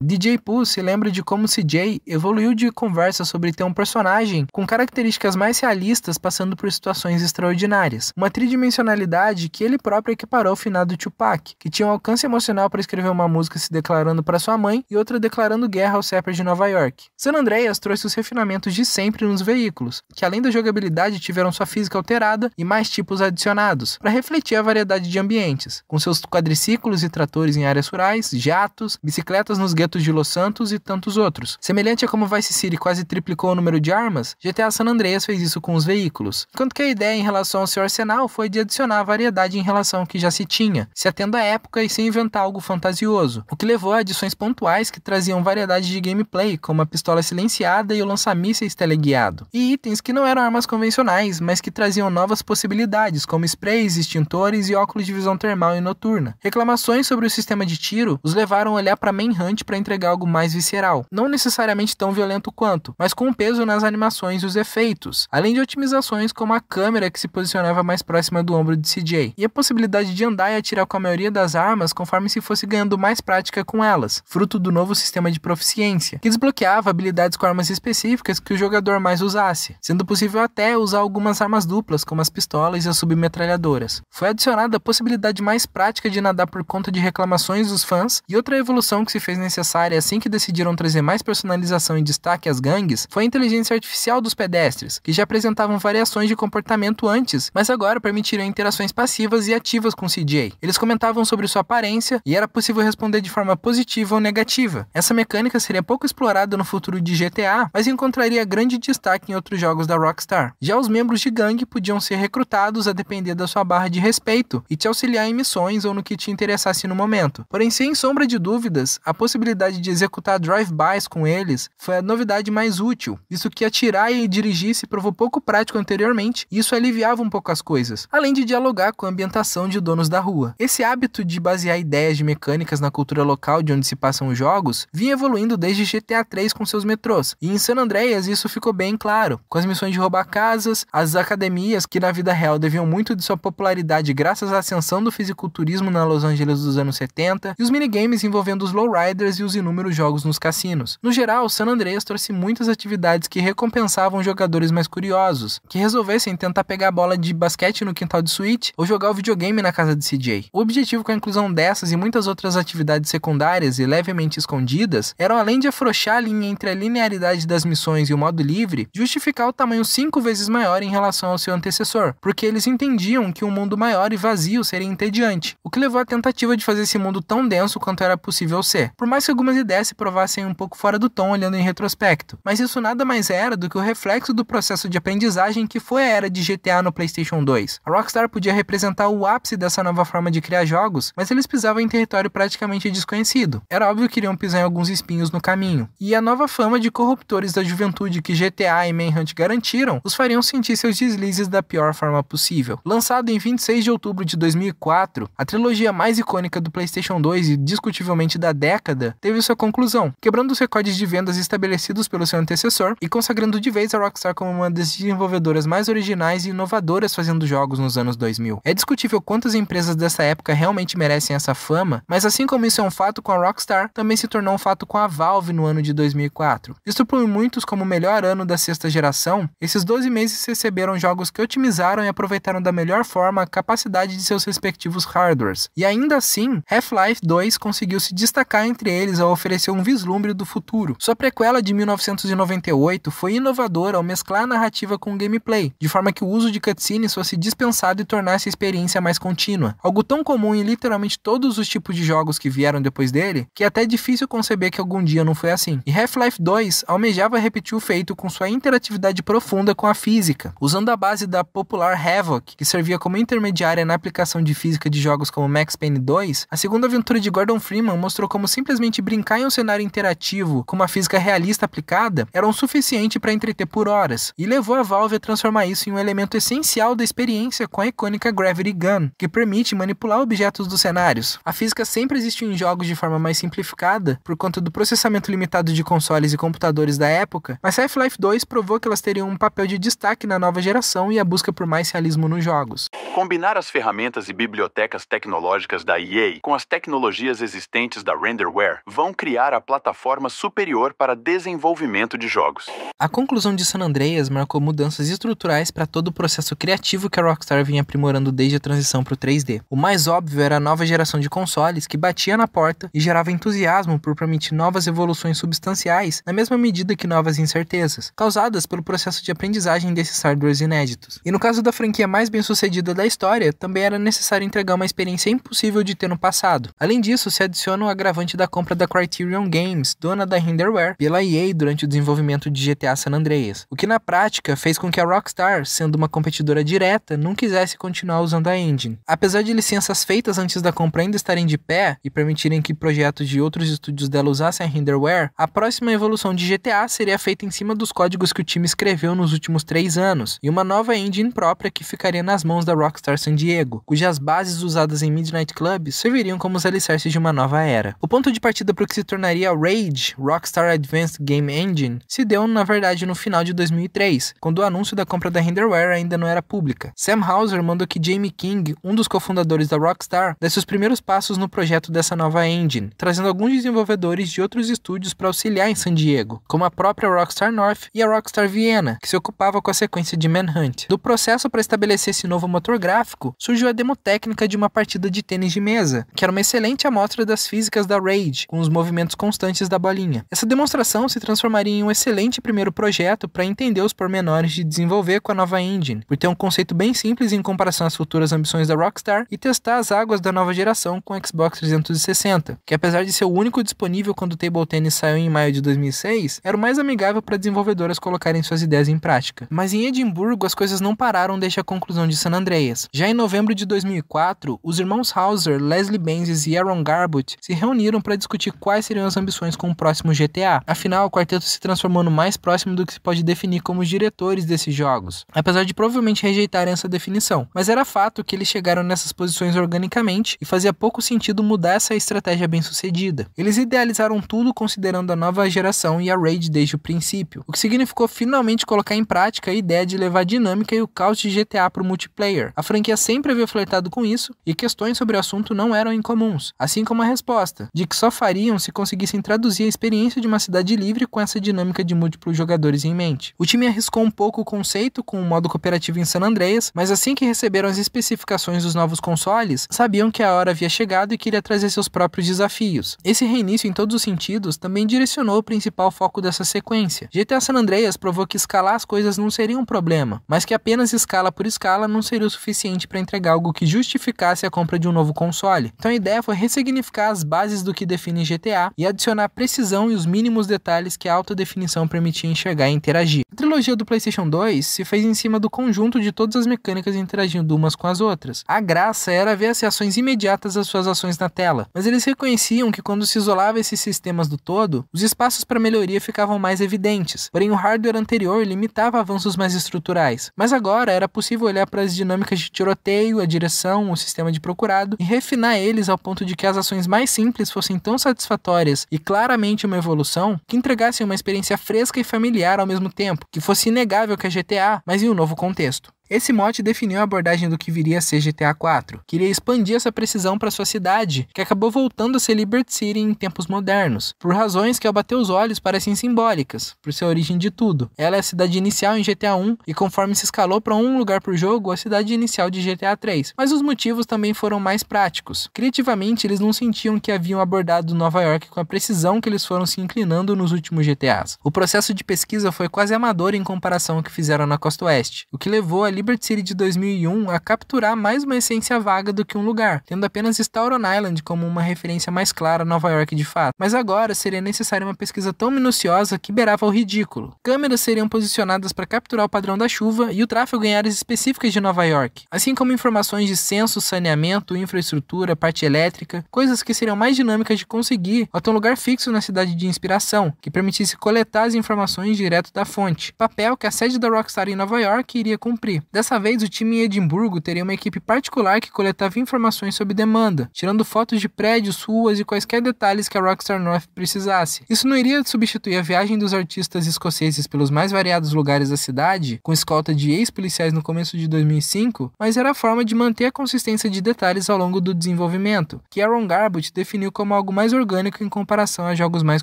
DJ Pooh se lembra de como CJ evoluiu de conversa sobre ter um personagem com características mais realistas passando por situações extraordinárias, uma tridimensionalidade que ele próprio equiparou ao finado Tupac, que tinha um alcance emocional para escrever uma música se declarando para sua mãe e outra declarando guerra ao Separate de Nova York. San Andreas trouxe os refinamentos de sempre nos veículos, que além da jogabilidade tiveram sua física alterada e mais tipos adicionados, para refletir a variedade de ambientes, com seus quadriciclos e tratores em áreas rurais, jatos, bicicletas nos guetos de Los Santos e tantos outros. Semelhante a como Vice City quase triplicou o número de armas, GTA San Andreas fez isso com os veículos, enquanto que a ideia em relação ao seu arsenal foi de adicionar variedade em relação ao que já se tinha, se atendo à época e sem inventar algo fantasioso, o que levou a adições pontuais que traziam variedade de gameplay, como a pistola silenciada e o lança-mísseis teleguiado, e itens que não eram armas convencionais, mas que traziam novas possibilidades, como sprays, extintores e óculos de visão termal e noturna. Reclamações sobre o sistema de tiro os levaram a olhar para Manhunt para entregar algo mais visceral, não necessariamente tão violento quanto, mas com um peso nas animações e os efeitos, além de otimizações como a câmera que se posicionava mais próxima do ombro de CJ, e a possibilidade de andar e atirar com a maioria das armas conforme se fosse ganhando mais prática com elas, fruto do novo sistema de proficiência, que desbloqueava habilidades com armas específicas que o jogador mais usasse, sendo possível até usar algumas armas duplas, como as pistolas e as submetralhadoras. Foi adicionada a possibilidade mais prática de nadar por conta de reclamações dos fãs, e outra evolução que se fez necessária necessária assim que decidiram trazer mais personalização e destaque às gangues foi a inteligência artificial dos pedestres, que já apresentavam variações de comportamento antes, mas agora permitiram interações passivas e ativas com o CJ. Eles comentavam sobre sua aparência e era possível responder de forma positiva ou negativa. Essa mecânica seria pouco explorada no futuro de GTA, mas encontraria grande destaque em outros jogos da Rockstar. Já os membros de gangue podiam ser recrutados a depender da sua barra de respeito e te auxiliar em missões ou no que te interessasse no momento. Porém, sem sombra de dúvidas, a possibilidade de executar drive-bys com eles foi a novidade mais útil, visto que atirar e dirigir se provou pouco prático anteriormente e isso aliviava um pouco as coisas, além de dialogar com a ambientação de Donos da Rua. Esse hábito de basear ideias de mecânicas na cultura local de onde se passam os jogos vinha evoluindo desde GTA 3 com seus metrôs, e em San Andreas isso ficou bem claro, com as missões de roubar casas, as academias que na vida real deviam muito de sua popularidade graças à ascensão do fisiculturismo na Los Angeles dos anos 70, e os minigames envolvendo os lowriders e os inúmeros jogos nos cassinos. No geral, San Andreas trouxe muitas atividades que recompensavam jogadores mais curiosos, que resolvessem tentar pegar a bola de basquete no quintal de suíte ou jogar o videogame na casa de CJ. O objetivo com a inclusão dessas e muitas outras atividades secundárias e levemente escondidas eram, além de afrouxar a linha entre a linearidade das missões e o modo livre, justificar o tamanho 5 vezes maior em relação ao seu antecessor, porque eles entendiam que um mundo maior e vazio seria entediante, o que levou à tentativa de fazer esse mundo tão denso quanto era possível ser, por mais que algumas ideias se provassem um pouco fora do tom olhando em retrospecto. Mas isso nada mais era do que o reflexo do processo de aprendizagem que foi a era de GTA no PlayStation 2. A Rockstar podia representar o ápice dessa nova forma de criar jogos, mas eles pisavam em território praticamente desconhecido. Era óbvio que iriam pisar em alguns espinhos no caminho, e a nova fama de corruptores da juventude que GTA e Manhunt garantiram os fariam sentir seus deslizes da pior forma possível. Lançado em 26 de outubro de 2004, a trilogia mais icônica do PlayStation 2 e discutivelmente da década teve sua conclusão, quebrando os recordes de vendas estabelecidos pelo seu antecessor e consagrando de vez a Rockstar como uma das desenvolvedoras mais originais e inovadoras fazendo jogos nos anos 2000. É discutível quantas empresas dessa época realmente merecem essa fama, mas assim como isso é um fato com a Rockstar, também se tornou um fato com a Valve no ano de 2004. Visto por muitos como o melhor ano da sexta geração, esses 12 meses receberam jogos que otimizaram e aproveitaram da melhor forma a capacidade de seus respectivos hardwares, e ainda assim, Half-Life 2 conseguiu se destacar entre eles ao oferecer um vislumbre do futuro. Sua prequela de 1998 foi inovadora ao mesclar a narrativa com o gameplay, de forma que o uso de cutscenes fosse dispensado e tornasse a experiência mais contínua, algo tão comum em literalmente todos os tipos de jogos que vieram depois dele, que é até difícil conceber que algum dia não foi assim. E Half-Life 2 almejava repetir o feito com sua interatividade profunda com a física, usando a base da popular Havoc, que servia como intermediária na aplicação de física de jogos como Max Payne 2, a segunda aventura de Gordon Freeman mostrou como simplesmente brincar em um cenário interativo com uma física realista aplicada era o suficiente para entreter por horas, e levou a Valve a transformar isso em um elemento essencial da experiência com a icônica Gravity Gun, que permite manipular objetos dos cenários. A física sempre existiu em jogos de forma mais simplificada, por conta do processamento limitado de consoles e computadores da época, mas Half-Life 2 provou que elas teriam um papel de destaque na nova geração e a busca por mais realismo nos jogos. Combinar as ferramentas e bibliotecas tecnológicas da EA com as tecnologias existentes da Renderware vão criar a plataforma superior para desenvolvimento de jogos. A conclusão de San Andreas marcou mudanças estruturais para todo o processo criativo que a Rockstar vinha aprimorando desde a transição para o 3D. O mais óbvio era a nova geração de consoles que batia na porta e gerava entusiasmo por permitir novas evoluções substanciais na mesma medida que novas incertezas, causadas pelo processo de aprendizagem desses hardwares inéditos. E no caso da franquia mais bem sucedida da história, também era necessário entregar uma experiência impossível de ter no passado. Além disso, se adiciona o agravante da compra da Criterion Games, dona da Renderware, pela EA durante o desenvolvimento de GTA San Andreas, o que na prática fez com que a Rockstar, sendo uma competidora direta, não quisesse continuar usando a engine. Apesar de licenças feitas antes da compra ainda estarem de pé e permitirem que projetos de outros estúdios dela usassem a Renderware, a próxima evolução de GTA seria feita em cima dos códigos que o time escreveu nos últimos 3 anos, e uma nova engine própria que ficaria nas mãos da Rockstar San Diego, cujas bases usadas em Midnight Club serviriam como os alicerces de uma nova era. O ponto de partida para o que se tornaria a RAGE, Rockstar Advanced Game Engine, se deu, na verdade, no final de 2003, quando o anúncio da compra da Renderware ainda não era pública. Sam Houser mandou que Jamie King, um dos cofundadores da Rockstar, desse os primeiros passos no projeto dessa nova engine, trazendo alguns desenvolvedores de outros estúdios para auxiliar em San Diego, como a própria Rockstar North e a Rockstar Viena, que se ocupava com a sequência de Manhunt. Do processo para estabelecer esse novo motor gráfico, surgiu a demo técnica de uma partida de tênis de mesa, que era uma excelente amostra das físicas da RAGE, com os movimentos constantes da bolinha. Essa demonstração se transformaria em um excelente primeiro projeto para entender os pormenores de desenvolver com a nova engine, por ter um conceito bem simples em comparação às futuras ambições da Rockstar e testar as águas da nova geração com o Xbox 360, que apesar de ser o único disponível quando o Table Tennis saiu em maio de 2006, era o mais amigável para desenvolvedoras colocarem suas ideias em prática. Mas em Edimburgo as coisas não pararam desde a conclusão de San Andreas. Já em novembro de 2004, os irmãos Houser, Leslie Benzies e Aaron Garbutt se reuniram para discutir quais seriam as ambições com o próximo GTA. Afinal, o quarteto se transformou no mais próximo do que se pode definir como os diretores desses jogos, apesar de provavelmente rejeitarem essa definição. Mas era fato que eles chegaram nessas posições organicamente e fazia pouco sentido mudar essa estratégia bem-sucedida. Eles idealizaram tudo considerando a nova geração e a Rage desde o princípio, o que significou finalmente colocar em prática a ideia de levar a dinâmica e o caos de GTA para o multiplayer. A franquia sempre havia flertado com isso e questões sobre o assunto não eram incomuns, assim como a resposta, de que só fariam se conseguissem traduzir a experiência de uma cidade livre com essa dinâmica de múltiplos jogadores em mente. O time arriscou um pouco o conceito com o modo cooperativo em San Andreas, mas assim que receberam as especificações dos novos consoles, sabiam que a hora havia chegado e queria trazer seus próprios desafios. Esse reinício em todos os sentidos também direcionou o principal foco dessa sequência. GTA San Andreas provou que escalar as coisas não seria um problema, mas que apenas escala por escala não seria o suficiente para entregar algo que justificasse a compra de um novo console. Então a ideia foi ressignificar as bases do que define GTA e adicionar a precisão e os mínimos detalhes que a alta definição permitia enxergar e interagir. A trilogia do PlayStation 2 se fez em cima do conjunto de todas as mecânicas interagindo umas com as outras. A graça era ver as reações imediatas às suas ações na tela, mas eles reconheciam que quando se isolava esses sistemas do todo, os espaços para melhoria ficavam mais evidentes, porém o hardware anterior limitava avanços mais estruturais. Mas agora era possível olhar para as dinâmicas de tiroteio, a direção, o sistema de procurado e refinar eles ao ponto de que as ações mais simples fossem tão satisfatórias e claramente uma evolução que entregassem uma experiência fresca e familiar ao mesmo tempo, que fosse inegável que é GTA, mas em um novo contexto. Esse mote definiu a abordagem do que viria a ser GTA 4, que iria expandir essa precisão para sua cidade, que acabou voltando a ser Liberty City em tempos modernos, por razões que ao bater os olhos parecem simbólicas, por ser a origem de tudo. Ela é a cidade inicial em GTA 1 e conforme se escalou para um lugar por jogo, a cidade inicial de GTA 3, mas os motivos também foram mais práticos. Criativamente, eles não sentiam que haviam abordado Nova York com a precisão que eles foram se inclinando nos últimos GTAs. O processo de pesquisa foi quase amador em comparação ao que fizeram na Costa Oeste, o que levou a Liberty City de 2001 a capturar mais uma essência vaga do que um lugar, tendo apenas Staten Island como uma referência mais clara a Nova York de fato. Mas agora seria necessária uma pesquisa tão minuciosa que beirava o ridículo. Câmeras seriam posicionadas para capturar o padrão da chuva e o tráfego em áreas específicas de Nova York, assim como informações de censo, saneamento, infraestrutura, parte elétrica, coisas que seriam mais dinâmicas de conseguir até um lugar fixo na cidade de inspiração, que permitisse coletar as informações direto da fonte, papel que a sede da Rockstar em Nova York iria cumprir. Dessa vez, o time em Edimburgo teria uma equipe particular que coletava informações sob demanda, tirando fotos de prédios, ruas e quaisquer detalhes que a Rockstar North precisasse. Isso não iria substituir a viagem dos artistas escoceses pelos mais variados lugares da cidade, com escolta de ex-policiais no começo de 2005, mas era a forma de manter a consistência de detalhes ao longo do desenvolvimento, que Aaron Garbutt definiu como algo mais orgânico em comparação a jogos mais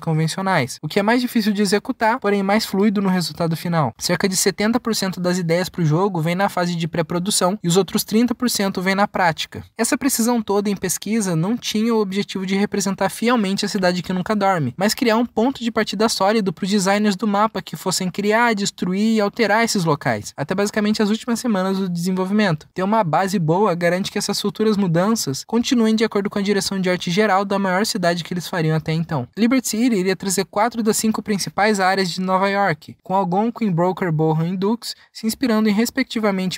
convencionais, o que é mais difícil de executar, porém mais fluido no resultado final. Cerca de 70% das ideias para o jogo vem na fase de pré-produção e os outros 30% vem na prática. Essa precisão toda em pesquisa não tinha o objetivo de representar fielmente a cidade que nunca dorme, mas criar um ponto de partida sólido para os designers do mapa que fossem criar, destruir e alterar esses locais, até basicamente as últimas semanas do desenvolvimento. Ter uma base boa garante que essas futuras mudanças continuem de acordo com a direção de arte geral da maior cidade que eles fariam até então. Liberty City iria trazer 4 das 5 principais áreas de Nova York, com Algonquin, Broker, Bohan e Dukes se inspirando em respectivamente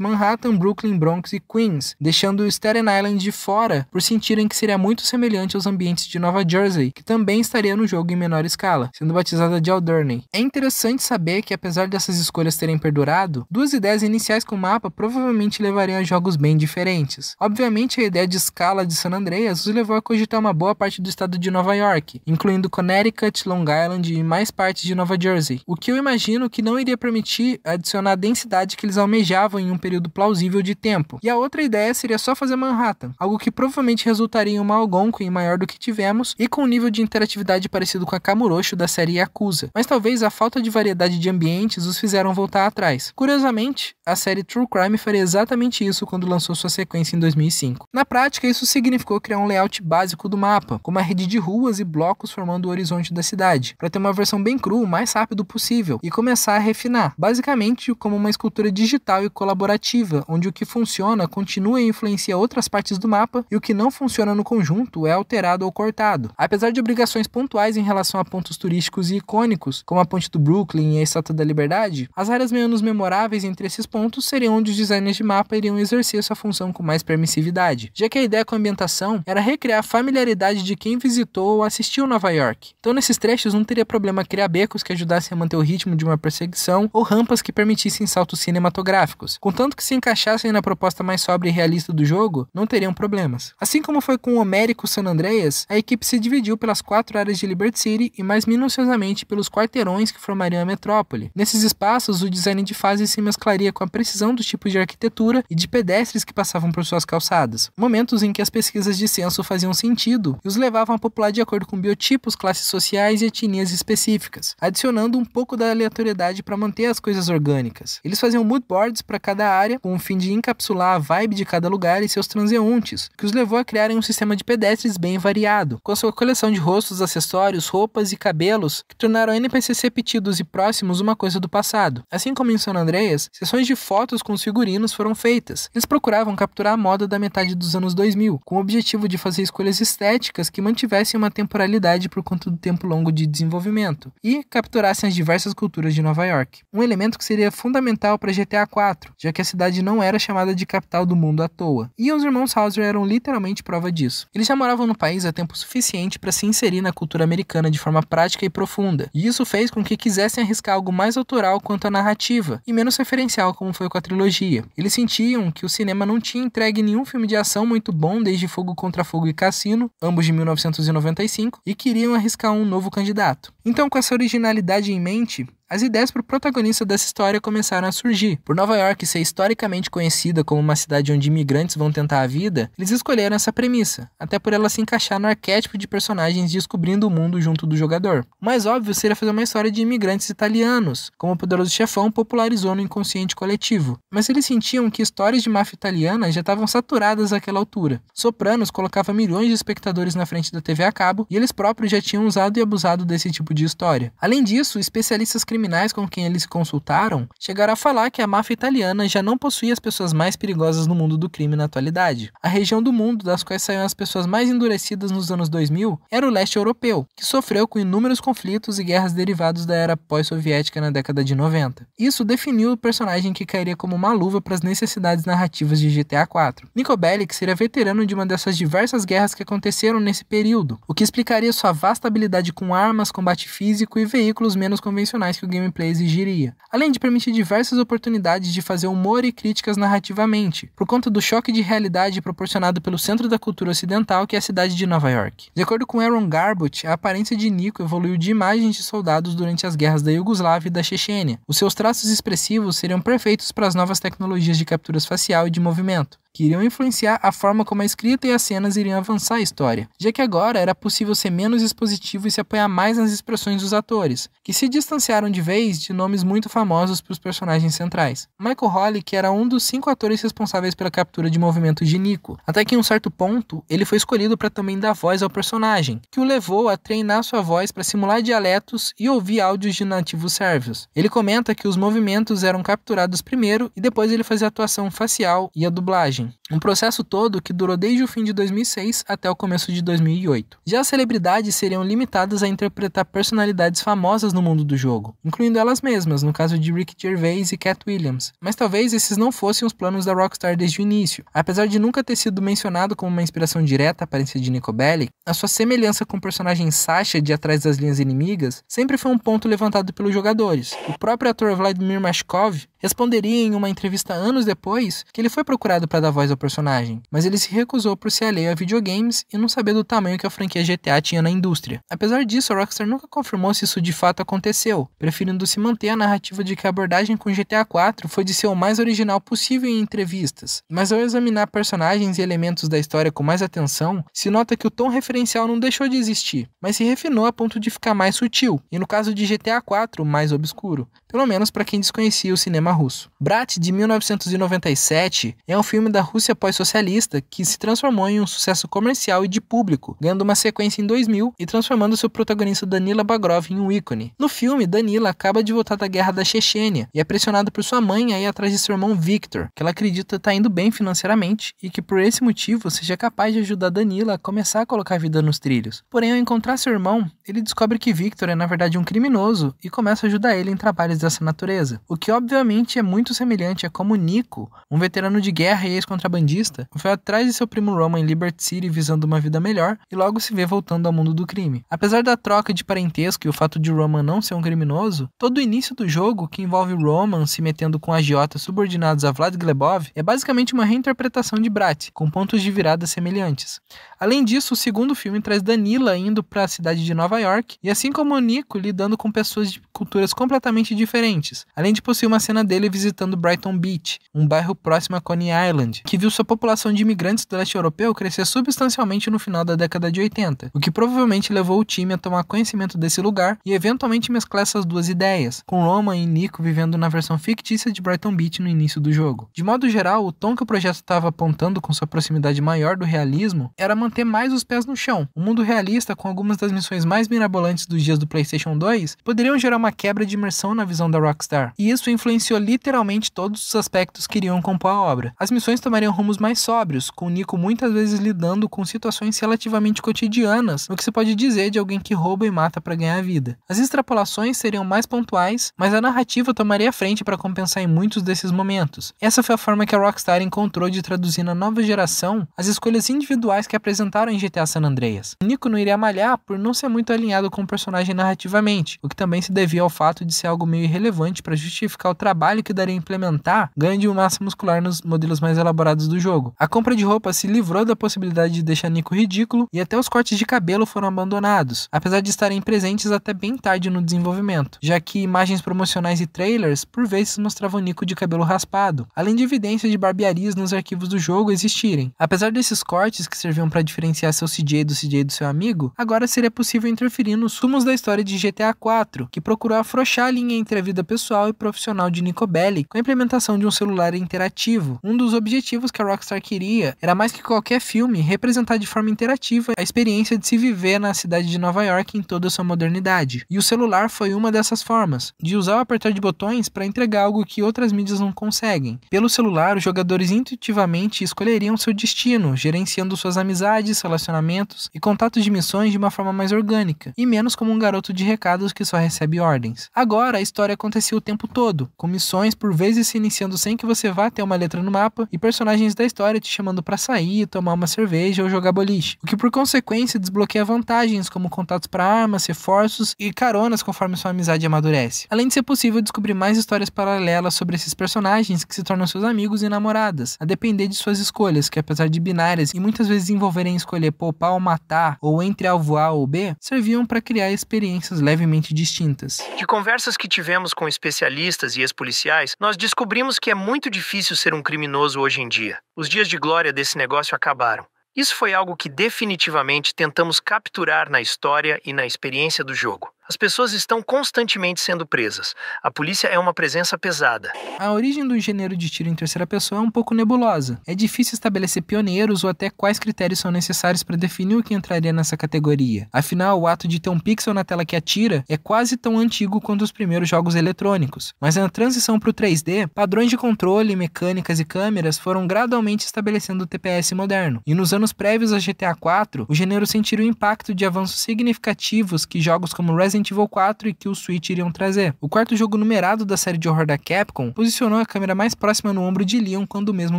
Manhattan, Brooklyn, Bronx e Queens, deixando o Staten Island de fora por sentirem que seria muito semelhante aos ambientes de Nova Jersey, que também estaria no jogo em menor escala, sendo batizada de Alderney. É interessante saber que apesar dessas escolhas terem perdurado, duas ideias iniciais com o mapa provavelmente levariam a jogos bem diferentes. Obviamente a ideia de escala de San Andreas os levou a cogitar uma boa parte do estado de Nova York, incluindo Connecticut, Long Island e mais partes de Nova Jersey, o que eu imagino que não iria permitir adicionar a densidade que eles almejavam passavam em um período plausível de tempo. E a outra ideia seria só fazer Manhattan, algo que provavelmente resultaria em uma Algonquin maior do que tivemos e com um nível de interatividade parecido com a Kamurocho da série Yakuza. Mas talvez a falta de variedade de ambientes os fizeram voltar atrás. Curiosamente, a série True Crime faria exatamente isso quando lançou sua sequência em 2005. Na prática, isso significou criar um layout básico do mapa, com uma rede de ruas e blocos formando o horizonte da cidade, para ter uma versão bem crua o mais rápido possível e começar a refinar, basicamente como uma escultura digital e colaborativa, onde o que funciona continua e influencia outras partes do mapa e o que não funciona no conjunto é alterado ou cortado. Apesar de obrigações pontuais em relação a pontos turísticos e icônicos, como a ponte do Brooklyn e a Estátua da Liberdade, as áreas menos memoráveis entre esses pontos seriam onde os designers de mapa iriam exercer sua função com mais permissividade, já que a ideia com a ambientação era recriar a familiaridade de quem visitou ou assistiu Nova York. Então nesses trechos não teria problema criar becos que ajudassem a manter o ritmo de uma perseguição ou rampas que permitissem saltos cinematográficos. Contanto que se encaixassem na proposta mais sóbria e realista do jogo, não teriam problemas. Assim como foi com o homérico San Andreas, a equipe se dividiu pelas 4 áreas de Liberty City e mais minuciosamente pelos quarteirões que formariam a metrópole. Nesses espaços, o design de fase se mesclaria com a precisão dos tipos de arquitetura e de pedestres que passavam por suas calçadas, momentos em que as pesquisas de censo faziam sentido e os levavam a popular de acordo com biotipos, classes sociais e etnias específicas, adicionando um pouco da aleatoriedade para manter as coisas orgânicas. Eles faziam mood boards para cada área, com o fim de encapsular a vibe de cada lugar e seus transeuntes, que os levou a criarem um sistema de pedestres bem variado, com a sua coleção de rostos, acessórios, roupas e cabelos, que tornaram NPCs repetidos e próximos uma coisa do passado. Assim como em San Andreas, sessões de fotos com os figurinos foram feitas. Eles procuravam capturar a moda da metade dos anos 2000, com o objetivo de fazer escolhas estéticas que mantivessem uma temporalidade por conta do tempo longo de desenvolvimento e capturassem as diversas culturas de Nova York. Um elemento que seria fundamental para GTA 4, já que a cidade não era chamada de capital do mundo à toa. E os irmãos Houser eram literalmente prova disso. Eles já moravam no país há tempo suficiente para se inserir na cultura americana de forma prática e profunda, e isso fez com que quisessem arriscar algo mais autoral quanto à narrativa, e menos referencial como foi com a trilogia. Eles sentiam que o cinema não tinha entregue nenhum filme de ação muito bom desde Fogo Contra Fogo e Cassino, ambos de 1995, e queriam arriscar um novo candidato. Então, com essa originalidade em mente, as ideias para o protagonista dessa história começaram a surgir. Por Nova York ser historicamente conhecida como uma cidade onde imigrantes vão tentar a vida, eles escolheram essa premissa, até por ela se encaixar no arquétipo de personagens descobrindo o mundo junto do jogador. O mais óbvio seria fazer uma história de imigrantes italianos, como o Poderoso Chefão popularizou no inconsciente coletivo. Mas eles sentiam que histórias de máfia italiana já estavam saturadas àquela altura. Sopranos colocava milhões de espectadores na frente da TV a cabo, e eles próprios já tinham usado e abusado desse tipo de história. Além disso, especialistas criminais com quem eles consultaram chegaram a falar que a máfia italiana já não possuía as pessoas mais perigosas no mundo do crime na atualidade. A região do mundo das quais saíam as pessoas mais endurecidas nos anos 2000 era o leste europeu, que sofreu com inúmeros conflitos e guerras derivados da era pós-soviética na década de 90. Isso definiu o personagem que cairia como uma luva para as necessidades narrativas de GTA 4. Nico Bellic seria veterano de uma dessas diversas guerras que aconteceram nesse período, o que explicaria sua vasta habilidade com armas, combate físico e veículos menos convencionais que o gameplay exigiria, além de permitir diversas oportunidades de fazer humor e críticas narrativamente, por conta do choque de realidade proporcionado pelo centro da cultura ocidental que é a cidade de Nova York. De acordo com Aaron Garbut, a aparência de Nico evoluiu de imagens de soldados durante as guerras da Iugoslávia e da Chechênia. Os seus traços expressivos seriam perfeitos para as novas tecnologias de captura facial e de movimento, que iriam influenciar a forma como a escrita e as cenas iriam avançar a história, já que agora era possível ser menos expositivo e se apoiar mais nas expressões dos atores, que se distanciaram de vez de nomes muito famosos para os personagens centrais. Michael Hawley, que era um dos 5 atores responsáveis pela captura de movimentos de Nico, até que em um certo ponto, ele foi escolhido para também dar voz ao personagem, que o levou a treinar sua voz para simular dialetos e ouvir áudios de nativos sérvios. Ele comenta que os movimentos eram capturados primeiro e depois ele fazia a atuação facial e a dublagem. Um processo todo que durou desde o fim de 2006 até o começo de 2008. Já as celebridades seriam limitadas a interpretar personalidades famosas no mundo do jogo, incluindo elas mesmas, no caso de Ricky Gervais e Cat Williams. Mas talvez esses não fossem os planos da Rockstar desde o início. Apesar de nunca ter sido mencionado como uma inspiração direta à aparência de Nico Bellic, a sua semelhança com o personagem Sasha de Atrás das Linhas Inimigas sempre foi um ponto levantado pelos jogadores. O próprio ator Vladimir Mashkov responderia em uma entrevista anos depois que ele foi procurado para dar voz ao personagem, mas ele se recusou por ser alheio a videogames e não saber do tamanho que a franquia GTA tinha na indústria. Apesar disso, a Rockstar nunca confirmou se isso de fato aconteceu, preferindo se manter a narrativa de que a abordagem com GTA 4 foi de ser o mais original possível em entrevistas. Mas ao examinar personagens e elementos da história com mais atenção, se nota que o tom referencial não deixou de existir, mas se refinou a ponto de ficar mais sutil, e no caso de GTA 4, mais obscuro, pelo menos para quem desconhecia o cinema russo. Brat, de 1997, é um filme da Rússia pós-socialista que se transformou em um sucesso comercial e de público, ganhando uma sequência em 2000 e transformando seu protagonista Danila Bagrov em um ícone. No filme, Danila acaba de voltar da guerra da Chechênia e é pressionado por sua mãe a ir atrás de seu irmão Victor, que ela acredita estar indo bem financeiramente e que por esse motivo seja capaz de ajudar Danila a começar a colocar a vida nos trilhos. Porém, ao encontrar seu irmão, ele descobre que Victor é na verdade um criminoso e começa a ajudar ele em trabalhos dessa natureza, o que obviamente é muito semelhante a como Nico, um veterano de guerra e ex-contrabandista, foi atrás de seu primo Roman em Liberty City visando uma vida melhor e logo se vê voltando ao mundo do crime. Apesar da troca de parentesco e o fato de Roman não ser um criminoso, todo o início do jogo, que envolve Roman se metendo com agiotas subordinados a Vlad Glebov, é basicamente uma reinterpretação de Brat, com pontos de virada semelhantes. Além disso, o segundo filme traz Danila indo para a cidade de Nova York e assim como Nico lidando com pessoas de culturas completamente diferentes, além de possuir uma cena dele visitando Brighton Beach, um bairro próximo a Coney Island, que viu sua população de imigrantes do leste europeu crescer substancialmente no final da década de 80, o que provavelmente levou o time a tomar conhecimento desse lugar e eventualmente mesclar essas duas ideias, com Roman e Nico vivendo na versão fictícia de Brighton Beach no início do jogo. De modo geral, o tom que o projeto estava apontando com sua proximidade maior do realismo era manter mais os pés no chão. Um mundo realista com algumas das missões mais mirabolantes dos dias do PlayStation 2 poderiam gerar uma quebra de imersão na visão da Rockstar, e isso influenciou literalmente todos os aspectos que iriam compor a obra. As missões tomariam rumos mais sóbrios, com Nico muitas vezes lidando com situações relativamente cotidianas, no que se pode dizer de alguém que rouba e mata para ganhar vida. As extrapolações seriam mais pontuais, mas a narrativa tomaria frente para compensar em muitos desses momentos. Essa foi a forma que a Rockstar encontrou de traduzir na nova geração as escolhas individuais que apresentaram em GTA San Andreas. Nico não iria malhar por não ser muito alinhado com o personagem narrativamente, o que também se devia ao fato de ser algo meio irrelevante para justificar o trabalho que daria implementar ganho de massa muscular nos modelos mais elaborados do jogo. A compra de roupa se livrou da possibilidade de deixar Nico ridículo e até os cortes de cabelo foram abandonados, apesar de estarem presentes até bem tarde no desenvolvimento, já que imagens promocionais e trailers por vezes mostravam Nico de cabelo raspado, além de evidências de barbearias nos arquivos do jogo existirem. Apesar desses cortes que serviam para diferenciar seu CJ do seu amigo, agora seria possível interferir nos rumos da história de GTA 4, que procurou afrouxar a linha entre a vida pessoal e profissional de Nico Bellic com a implementação de um celular interativo. Um dos objetivos que a Rockstar queria era mais que qualquer filme representar de forma interativa a experiência de se viver na cidade de Nova York em toda a sua modernidade, e o celular foi uma dessas formas, de usar o apertar de botões para entregar algo que outras mídias não conseguem. Pelo celular, os jogadores intuitivamente escolheriam seu destino, gerenciando suas amizades, relacionamentos e contatos de missões de uma forma mais orgânica, e menos como um garoto de recados que só recebe ordens. Agora, a história acontecia o tempo todo, com missões por vezes se iniciando sem que você vá ter uma letra no mapa e personagens da história te chamando para sair, tomar uma cerveja ou jogar boliche, o que por consequência desbloqueia vantagens como contatos para armas, reforços e caronas conforme sua amizade amadurece. Além de ser possível descobrir mais histórias paralelas sobre esses personagens que se tornam seus amigos e namoradas, a depender de suas escolhas, que apesar de binárias e muitas vezes envolverem escolher poupar ou matar, ou entre alvo A ou B, serviam para criar experiências levemente distintas. De conversas que tivemos com especialistas e ex-policiais, nós descobrimos que é muito difícil ser um criminoso hoje em dia. Os dias de glória desse negócio acabaram. Isso foi algo que definitivamente tentamos capturar na história e na experiência do jogo. As pessoas estão constantemente sendo presas. A polícia é uma presença pesada. A origem do gênero de tiro em terceira pessoa é um pouco nebulosa. É difícil estabelecer pioneiros ou até quais critérios são necessários para definir o que entraria nessa categoria. Afinal, o ato de ter um pixel na tela que atira é quase tão antigo quanto os primeiros jogos eletrônicos. Mas na transição para o 3D, padrões de controle, mecânicas e câmeras foram gradualmente estabelecendo o TPS moderno. E nos anos prévios a GTA 4, o gênero sentiu o impacto de avanços significativos que jogos como Resident Resident Evil 4 e que o Switch iriam trazer. O quarto jogo numerado da série de horror da Capcom posicionou a câmera mais próxima no ombro de Leon quando o mesmo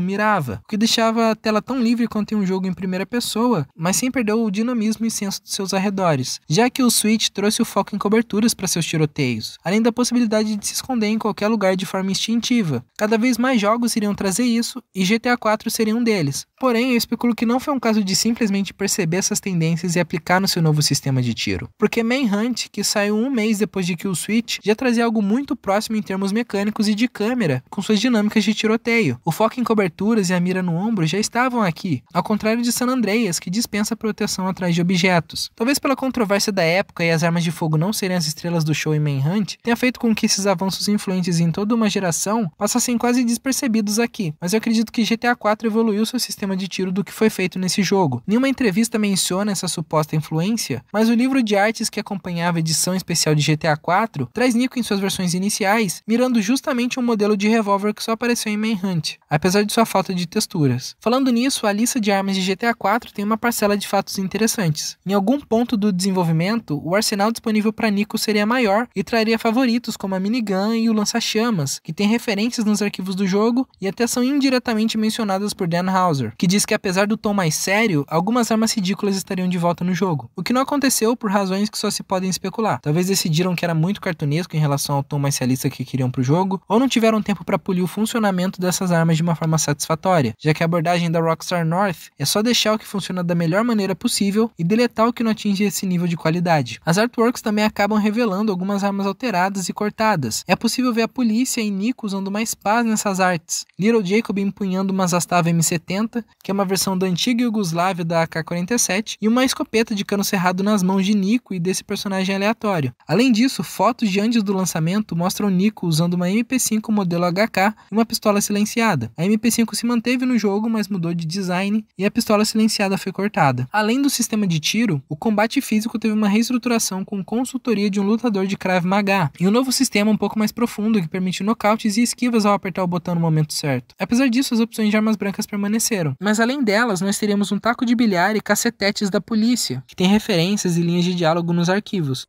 mirava, o que deixava a tela tão livre quanto em um jogo em primeira pessoa, mas sem perder o dinamismo e senso dos seus arredores, já que o Switch trouxe o foco em coberturas para seus tiroteios, além da possibilidade de se esconder em qualquer lugar de forma instintiva. Cada vez mais jogos iriam trazer isso e GTA 4 seria um deles. Porém, eu especulo que não foi um caso de simplesmente perceber essas tendências e aplicar no seu novo sistema de tiro, porque Manhunt, que saiu um mês depois de que o Switch, já trazia algo muito próximo em termos mecânicos e de câmera, com suas dinâmicas de tiroteio. O foco em coberturas e a mira no ombro já estavam aqui, ao contrário de San Andreas, que dispensa proteção atrás de objetos. Talvez pela controvérsia da época e as armas de fogo não serem as estrelas do show em Manhunt, tenha feito com que esses avanços influentes em toda uma geração passassem quase despercebidos aqui, mas eu acredito que GTA 4 evoluiu seu sistema de tiro do que foi feito nesse jogo. Nenhuma entrevista menciona essa suposta influência, mas o livro de artes que acompanhava a edição especial de GTA 4 traz Nico em suas versões iniciais, mirando justamente um modelo de revólver que só apareceu em Manhunt, apesar de sua falta de texturas. Falando nisso, a lista de armas de GTA 4 tem uma parcela de fatos interessantes. Em algum ponto do desenvolvimento, o arsenal disponível para Nico seria maior e traria favoritos como a minigun e o lança-chamas, que tem referências nos arquivos do jogo e até são indiretamente mencionadas por Sam Houser, que diz que apesar do tom mais sério, algumas armas ridículas estariam de volta no jogo, o que não aconteceu por razões que só se podem especular. Talvez decidiram que era muito cartunesco em relação ao tom mais realista que queriam para o jogo, ou não tiveram tempo para polir o funcionamento dessas armas de uma forma satisfatória, já que a abordagem da Rockstar North é só deixar o que funciona da melhor maneira possível e deletar o que não atinge esse nível de qualidade. As artworks também acabam revelando algumas armas alteradas e cortadas. É possível ver a polícia e Nico usando mais paz nessas artes, Little Jacob empunhando uma Zastava M70, que é uma versão da antiga Iugoslávia da AK-47, e uma escopeta de cano cerrado nas mãos de Nico e desse personagem aleatório. Além disso, fotos de antes do lançamento mostram Nico usando uma MP5 modelo HK e uma pistola silenciada. A MP5 se manteve no jogo, mas mudou de design e a pistola silenciada foi cortada. Além do sistema de tiro, o combate físico teve uma reestruturação com consultoria de um lutador de Krav Maga e um novo sistema um pouco mais profundo que permite nocautes e esquivas ao apertar o botão no momento certo. Apesar disso, as opções de armas brancas permaneceram, mas além delas, nós teríamos um taco de bilhar e cacetetes da polícia, que tem referências e linhas de diálogo nos arquivos.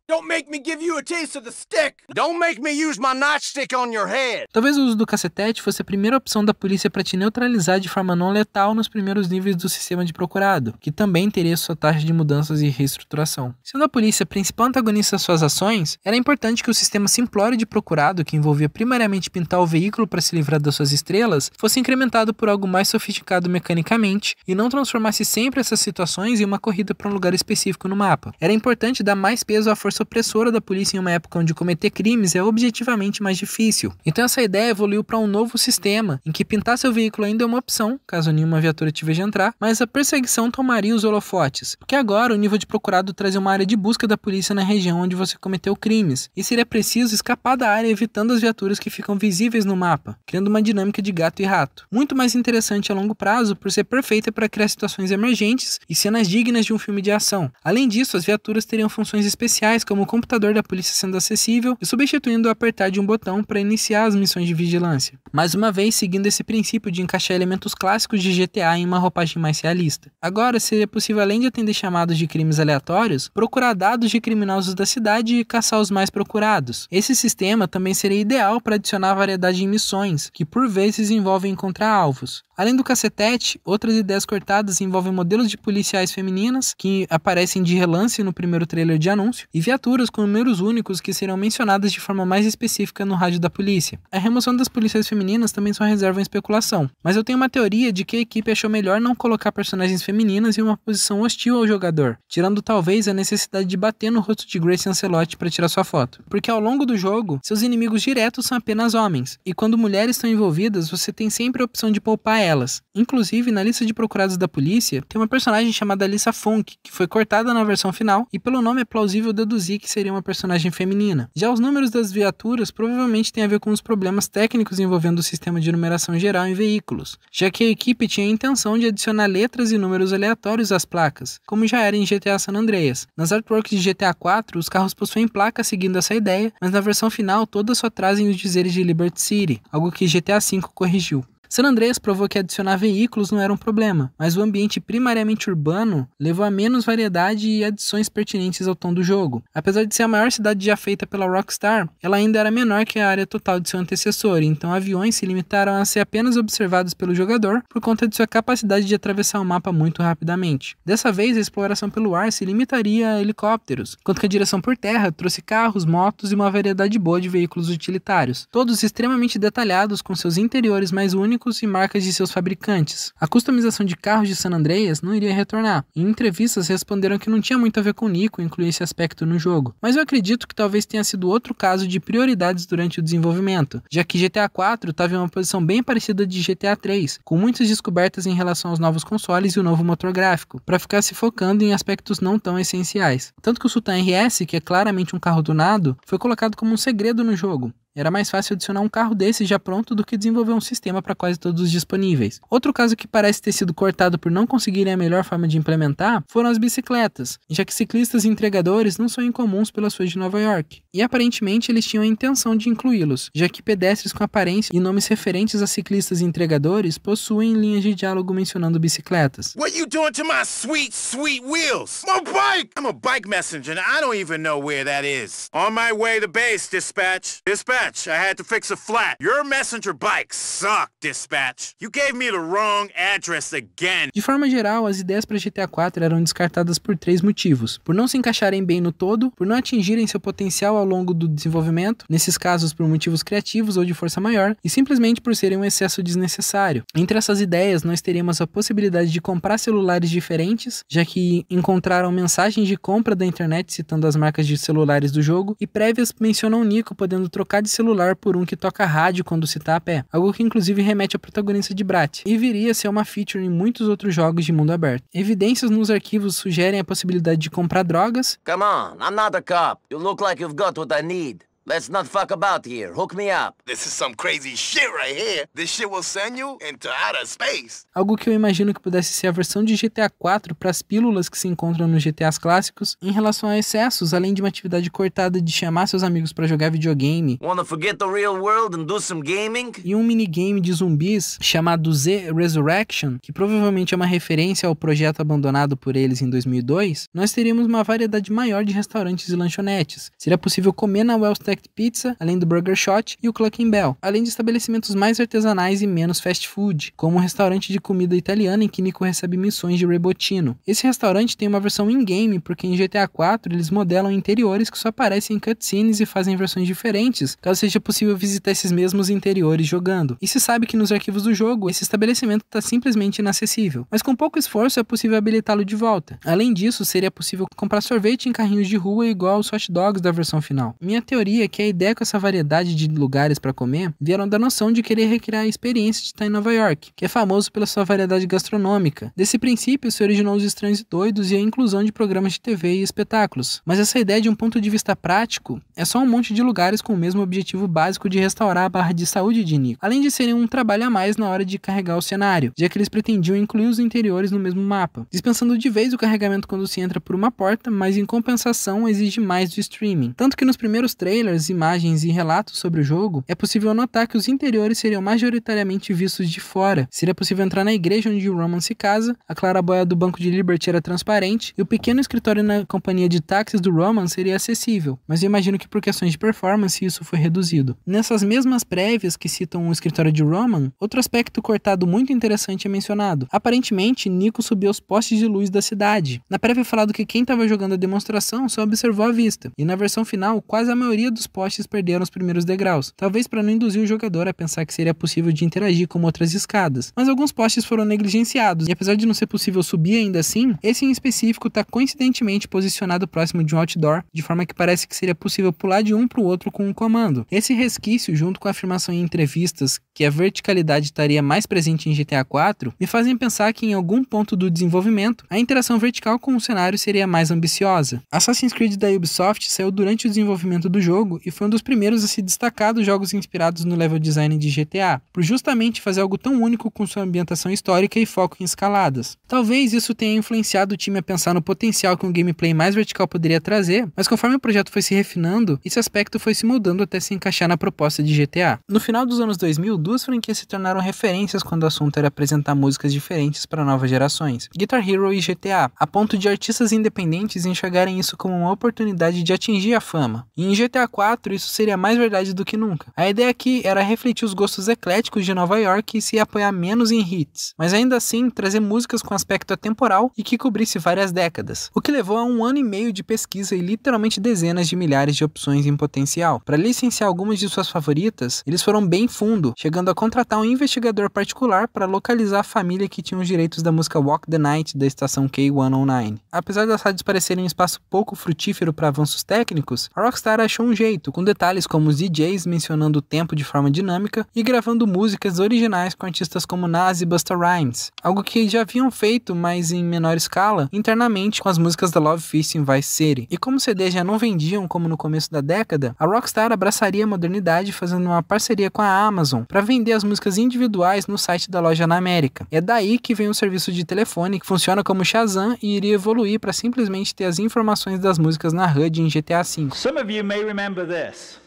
Talvez o uso do cacetete fosse a primeira opção da polícia para te neutralizar de forma não letal nos primeiros níveis do sistema de procurado, que também teria sua taxa de mudanças e reestruturação. Sendo a polícia a principal antagonista de suas ações, era importante que o sistema simplório de procurado, que envolvia primariamente pintar o veículo para se livrar das suas estrelas, fosse incrementado por algo mais sofisticado mecanicamente e não transformasse sempre essas situações em uma corrida para um lugar específico no mapa. Era importante dar mais peso à força opressora da polícia em uma época onde cometer crimes é objetivamente mais difícil. Então essa ideia evoluiu para um novo sistema, em que pintar seu veículo ainda é uma opção, caso nenhuma viatura te veja entrar, mas a perseguição tomaria os holofotes, porque agora o nível de procurado trazia uma área de busca da polícia na região onde você cometeu crimes, e seria preciso escapar da área evitando as viaturas que ficam visíveis no mapa, criando uma dinâmica de gato e rato. Muito mais interessante a longo prazo por ser perfeita para criar situações emergentes e cenas dignas de um filme de ação. Além disso, as viaturas teriam funções especiais, como o computador da polícia sendo acessível e substituindo o apertar de um botão para iniciar as missões de vigilância. Mais uma vez, seguindo esse princípio de encaixar elementos clássicos de GTA em uma roupagem mais realista. Agora, seria possível, além de atender chamados de crimes aleatórios, procurar dados de criminosos da cidade e caçar os mais procurados. Esse sistema também seria ideal para adicionar variedade em missões, que por vezes envolvem encontrar alvos. Além do cacetete, outras ideias cortadas envolvem modelos de policiais femininas, que aparecem de relance no primeiro trailer de anúncio, e viaturas com números únicos que serão mencionadas de forma mais específica no rádio da polícia. A remoção das policiais femininas também só reserva especulação, mas eu tenho uma teoria de que a equipe achou melhor não colocar personagens femininas em uma posição hostil ao jogador, tirando talvez a necessidade de bater no rosto de Grace Ancelotti para tirar sua foto. Porque ao longo do jogo, seus inimigos diretos são apenas homens, e quando mulheres estão envolvidas, você tem sempre a opção de poupar elas. Inclusive, na lista de procurados da polícia, tem uma personagem chamada Alyssa Funk, que foi cortada na versão final, e pelo nome é plausível deduzir que seria uma personagem feminina. Já os números das viaturas provavelmente têm a ver com os problemas técnicos envolvendo o sistema de numeração geral em veículos, já que a equipe tinha a intenção de adicionar letras e números aleatórios às placas, como já era em GTA San Andreas. Nas artworks de GTA 4, os carros possuem placas seguindo essa ideia, mas na versão final todas só trazem os dizeres de Liberty City, algo que GTA 5 corrigiu. San Andreas provou que adicionar veículos não era um problema, mas o ambiente primariamente urbano levou a menos variedade e adições pertinentes ao tom do jogo. Apesar de ser a maior cidade já feita pela Rockstar, ela ainda era menor que a área total de seu antecessor, então aviões se limitaram a ser apenas observados pelo jogador por conta de sua capacidade de atravessar o mapa muito rapidamente. Dessa vez, a exploração pelo ar se limitaria a helicópteros, enquanto que a direção por terra trouxe carros, motos e uma variedade boa de veículos utilitários, todos extremamente detalhados com seus interiores mais únicos e marcas de seus fabricantes. A customização de carros de San Andreas não iria retornar, e em entrevistas responderam que não tinha muito a ver com o Nico incluir esse aspecto no jogo, mas eu acredito que talvez tenha sido outro caso de prioridades durante o desenvolvimento, já que GTA 4 estava em uma posição bem parecida de GTA 3, com muitas descobertas em relação aos novos consoles e o novo motor gráfico, para ficar se focando em aspectos não tão essenciais. Tanto que o Sultan RS, que é claramente um carro tunado, foi colocado como um segredo no jogo. Era mais fácil adicionar um carro desse já pronto do que desenvolver um sistema para quase todos os disponíveis. Outro caso que parece ter sido cortado por não conseguirem a melhor forma de implementar foram as bicicletas, já que ciclistas e entregadores não são incomuns pelas ruas de Nova York. E aparentemente eles tinham a intenção de incluí-los, já que pedestres com aparência e nomes referentes a ciclistas e entregadores possuem linhas de diálogo mencionando bicicletas. What you doing to my sweet, sweet wheels? My bike! I'm a bike messenger and I don't even know where that is. On my way to base, dispatch. Dispatch. I had to fix a flat. Your messenger bike sucked, dispatch. You gave me the wrong address again. De forma geral, as ideias para GTA 4 eram descartadas por 3 motivos: por não se encaixarem bem no todo, por não atingirem seu potencial ao longo do desenvolvimento, nesses casos por motivos criativos ou de força maior, e simplesmente por serem um excesso desnecessário. Entre essas ideias, nós teremos a possibilidade de comprar celulares diferentes, já que encontraram mensagens de compra da internet citando as marcas de celulares do jogo, e prévias mencionam o Nico podendo trocar de celular por um que toca rádio quando se tá a pé, algo que inclusive remete à protagonista de Brat, e viria a ser uma feature em muitos outros jogos de mundo aberto. Evidências nos arquivos sugerem a possibilidade de comprar drogas. Come on, I'm not a cop. You look like you've got what I need. Let's not fuck about here. Hook me up. This is some crazy shit right here. This shit will send you into outer space. Algo que eu imagino que pudesse ser a versão de GTA 4 para as pílulas que se encontram nos GTAs clássicos em relação a excessos, além de uma atividade cortada de chamar seus amigos para jogar videogame. Wanna forget the real world and do some gaming? E um minigame de zumbis chamado Z Resurrection, que provavelmente é uma referência ao projeto abandonado por eles em 2002, nós teríamos uma variedade maior de restaurantes e lanchonetes. Seria possível comer na Wells Pizza, além do Burger Shot e o Clucking Bell, além de estabelecimentos mais artesanais e menos fast food, como um restaurante de comida italiana em que Nico recebe missões de rebotino. Esse restaurante tem uma versão in-game, porque em GTA 4 eles modelam interiores que só aparecem em cutscenes e fazem versões diferentes, caso seja possível visitar esses mesmos interiores jogando. E se sabe que nos arquivos do jogo, esse estabelecimento está simplesmente inacessível, mas com pouco esforço é possível habilitá-lo de volta. Além disso, seria possível comprar sorvete em carrinhos de rua igual aos hot dogs da versão final. Minha teoria é que a ideia com essa variedade de lugares para comer vieram da noção de querer recriar a experiência de estar em Nova York, que é famoso pela sua variedade gastronômica. Desse princípio se originou os Estranhos e Doidos e a inclusão de programas de TV e espetáculos. Mas essa ideia de um ponto de vista prático é só um monte de lugares com o mesmo objetivo básico de restaurar a barra de saúde de Nico, além de serem um trabalho a mais na hora de carregar o cenário, já que eles pretendiam incluir os interiores no mesmo mapa, dispensando de vez o carregamento quando se entra por uma porta, mas em compensação exige mais do streaming. Tanto que nos primeiros trailers, imagens e relatos sobre o jogo, é possível notar que os interiores seriam majoritariamente vistos de fora. Seria possível entrar na igreja onde o Roman se casa, a claraboia do banco de Liberty era transparente, e o pequeno escritório na companhia de táxis do Roman seria acessível, mas eu imagino que por questões de performance isso foi reduzido. Nessas mesmas prévias que citam o escritório de Roman, outro aspecto cortado muito interessante é mencionado. Aparentemente, Nico subiu aos postes de luz da cidade. Na prévia é falado que quem estava jogando a demonstração só observou a vista, e na versão final, quase a maioria dos postes perderam os primeiros degraus, talvez para não induzir o jogador a pensar que seria possível de interagir com outras escadas, mas alguns postes foram negligenciados, e apesar de não ser possível subir ainda assim, esse em específico está coincidentemente posicionado próximo de um outdoor, de forma que parece que seria possível pular de um para o outro com um comando. Esse resquício, junto com a afirmação em entrevistas que a verticalidade estaria mais presente em GTA 4, me fazem pensar que em algum ponto do desenvolvimento, a interação vertical com o cenário seria mais ambiciosa. Assassin's Creed da Ubisoft saiu durante o desenvolvimento do jogo, jogo e foi um dos primeiros a se destacar dos jogos inspirados no level design de GTA, por justamente fazer algo tão único com sua ambientação histórica e foco em escaladas. Talvez isso tenha influenciado o time a pensar no potencial que um gameplay mais vertical poderia trazer, mas conforme o projeto foi se refinando, esse aspecto foi se moldando até se encaixar na proposta de GTA. No final dos anos 2000, duas franquias se tornaram referências quando o assunto era apresentar músicas diferentes para novas gerações, Guitar Hero e GTA, a ponto de artistas independentes enxergarem isso como uma oportunidade de atingir a fama. E em GTA 4 isso seria mais verdade do que nunca. A ideia aqui era refletir os gostos ecléticos de Nova York e se apoiar menos em hits, mas ainda assim trazer músicas com aspecto atemporal e que cobrisse várias décadas, o que levou a 1 ano e meio de pesquisa e literalmente dezenas de milhares de opções em potencial. Para licenciar algumas de suas favoritas, eles foram bem fundo, chegando a contratar um investigador particular para localizar a família que tinha os direitos da música Walk the Night da estação K109. Apesar das rádios parecerem um espaço pouco frutífero para avanços técnicos, a Rockstar achou um jeito, com detalhes como os DJs mencionando o tempo de forma dinâmica e gravando músicas originais com artistas como Nas e Busta Rhymes, algo que já haviam feito, mas em menor escala, internamente com as músicas da Love Fist em Vice City. E como CDs já não vendiam como no começo da década, a Rockstar abraçaria a modernidade fazendo uma parceria com a Amazon para vender as músicas individuais no site da loja na América. É daí que vem um serviço de telefone que funciona como Shazam e iria evoluir para simplesmente ter as informações das músicas na HUD em GTA V. Some of you may remember this.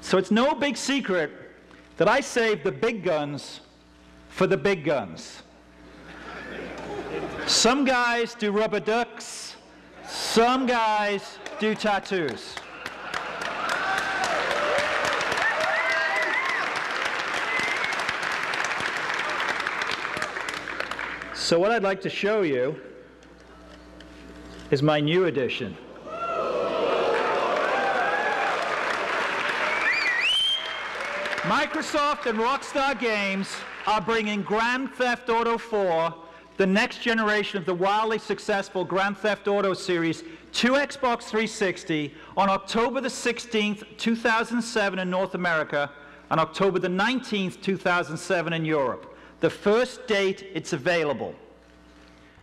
So it's no big secret that I saved the big guns for the big guns. Some guys do rubber ducks, some guys do tattoos. So what I'd like to show you is my new edition. Microsoft and Rockstar Games are bringing Grand Theft Auto 4, the next generation of the wildly successful Grand Theft Auto series, to Xbox 360 on October the 16th, 2007 in North America and October the 19th, 2007 in Europe. The first date it's available.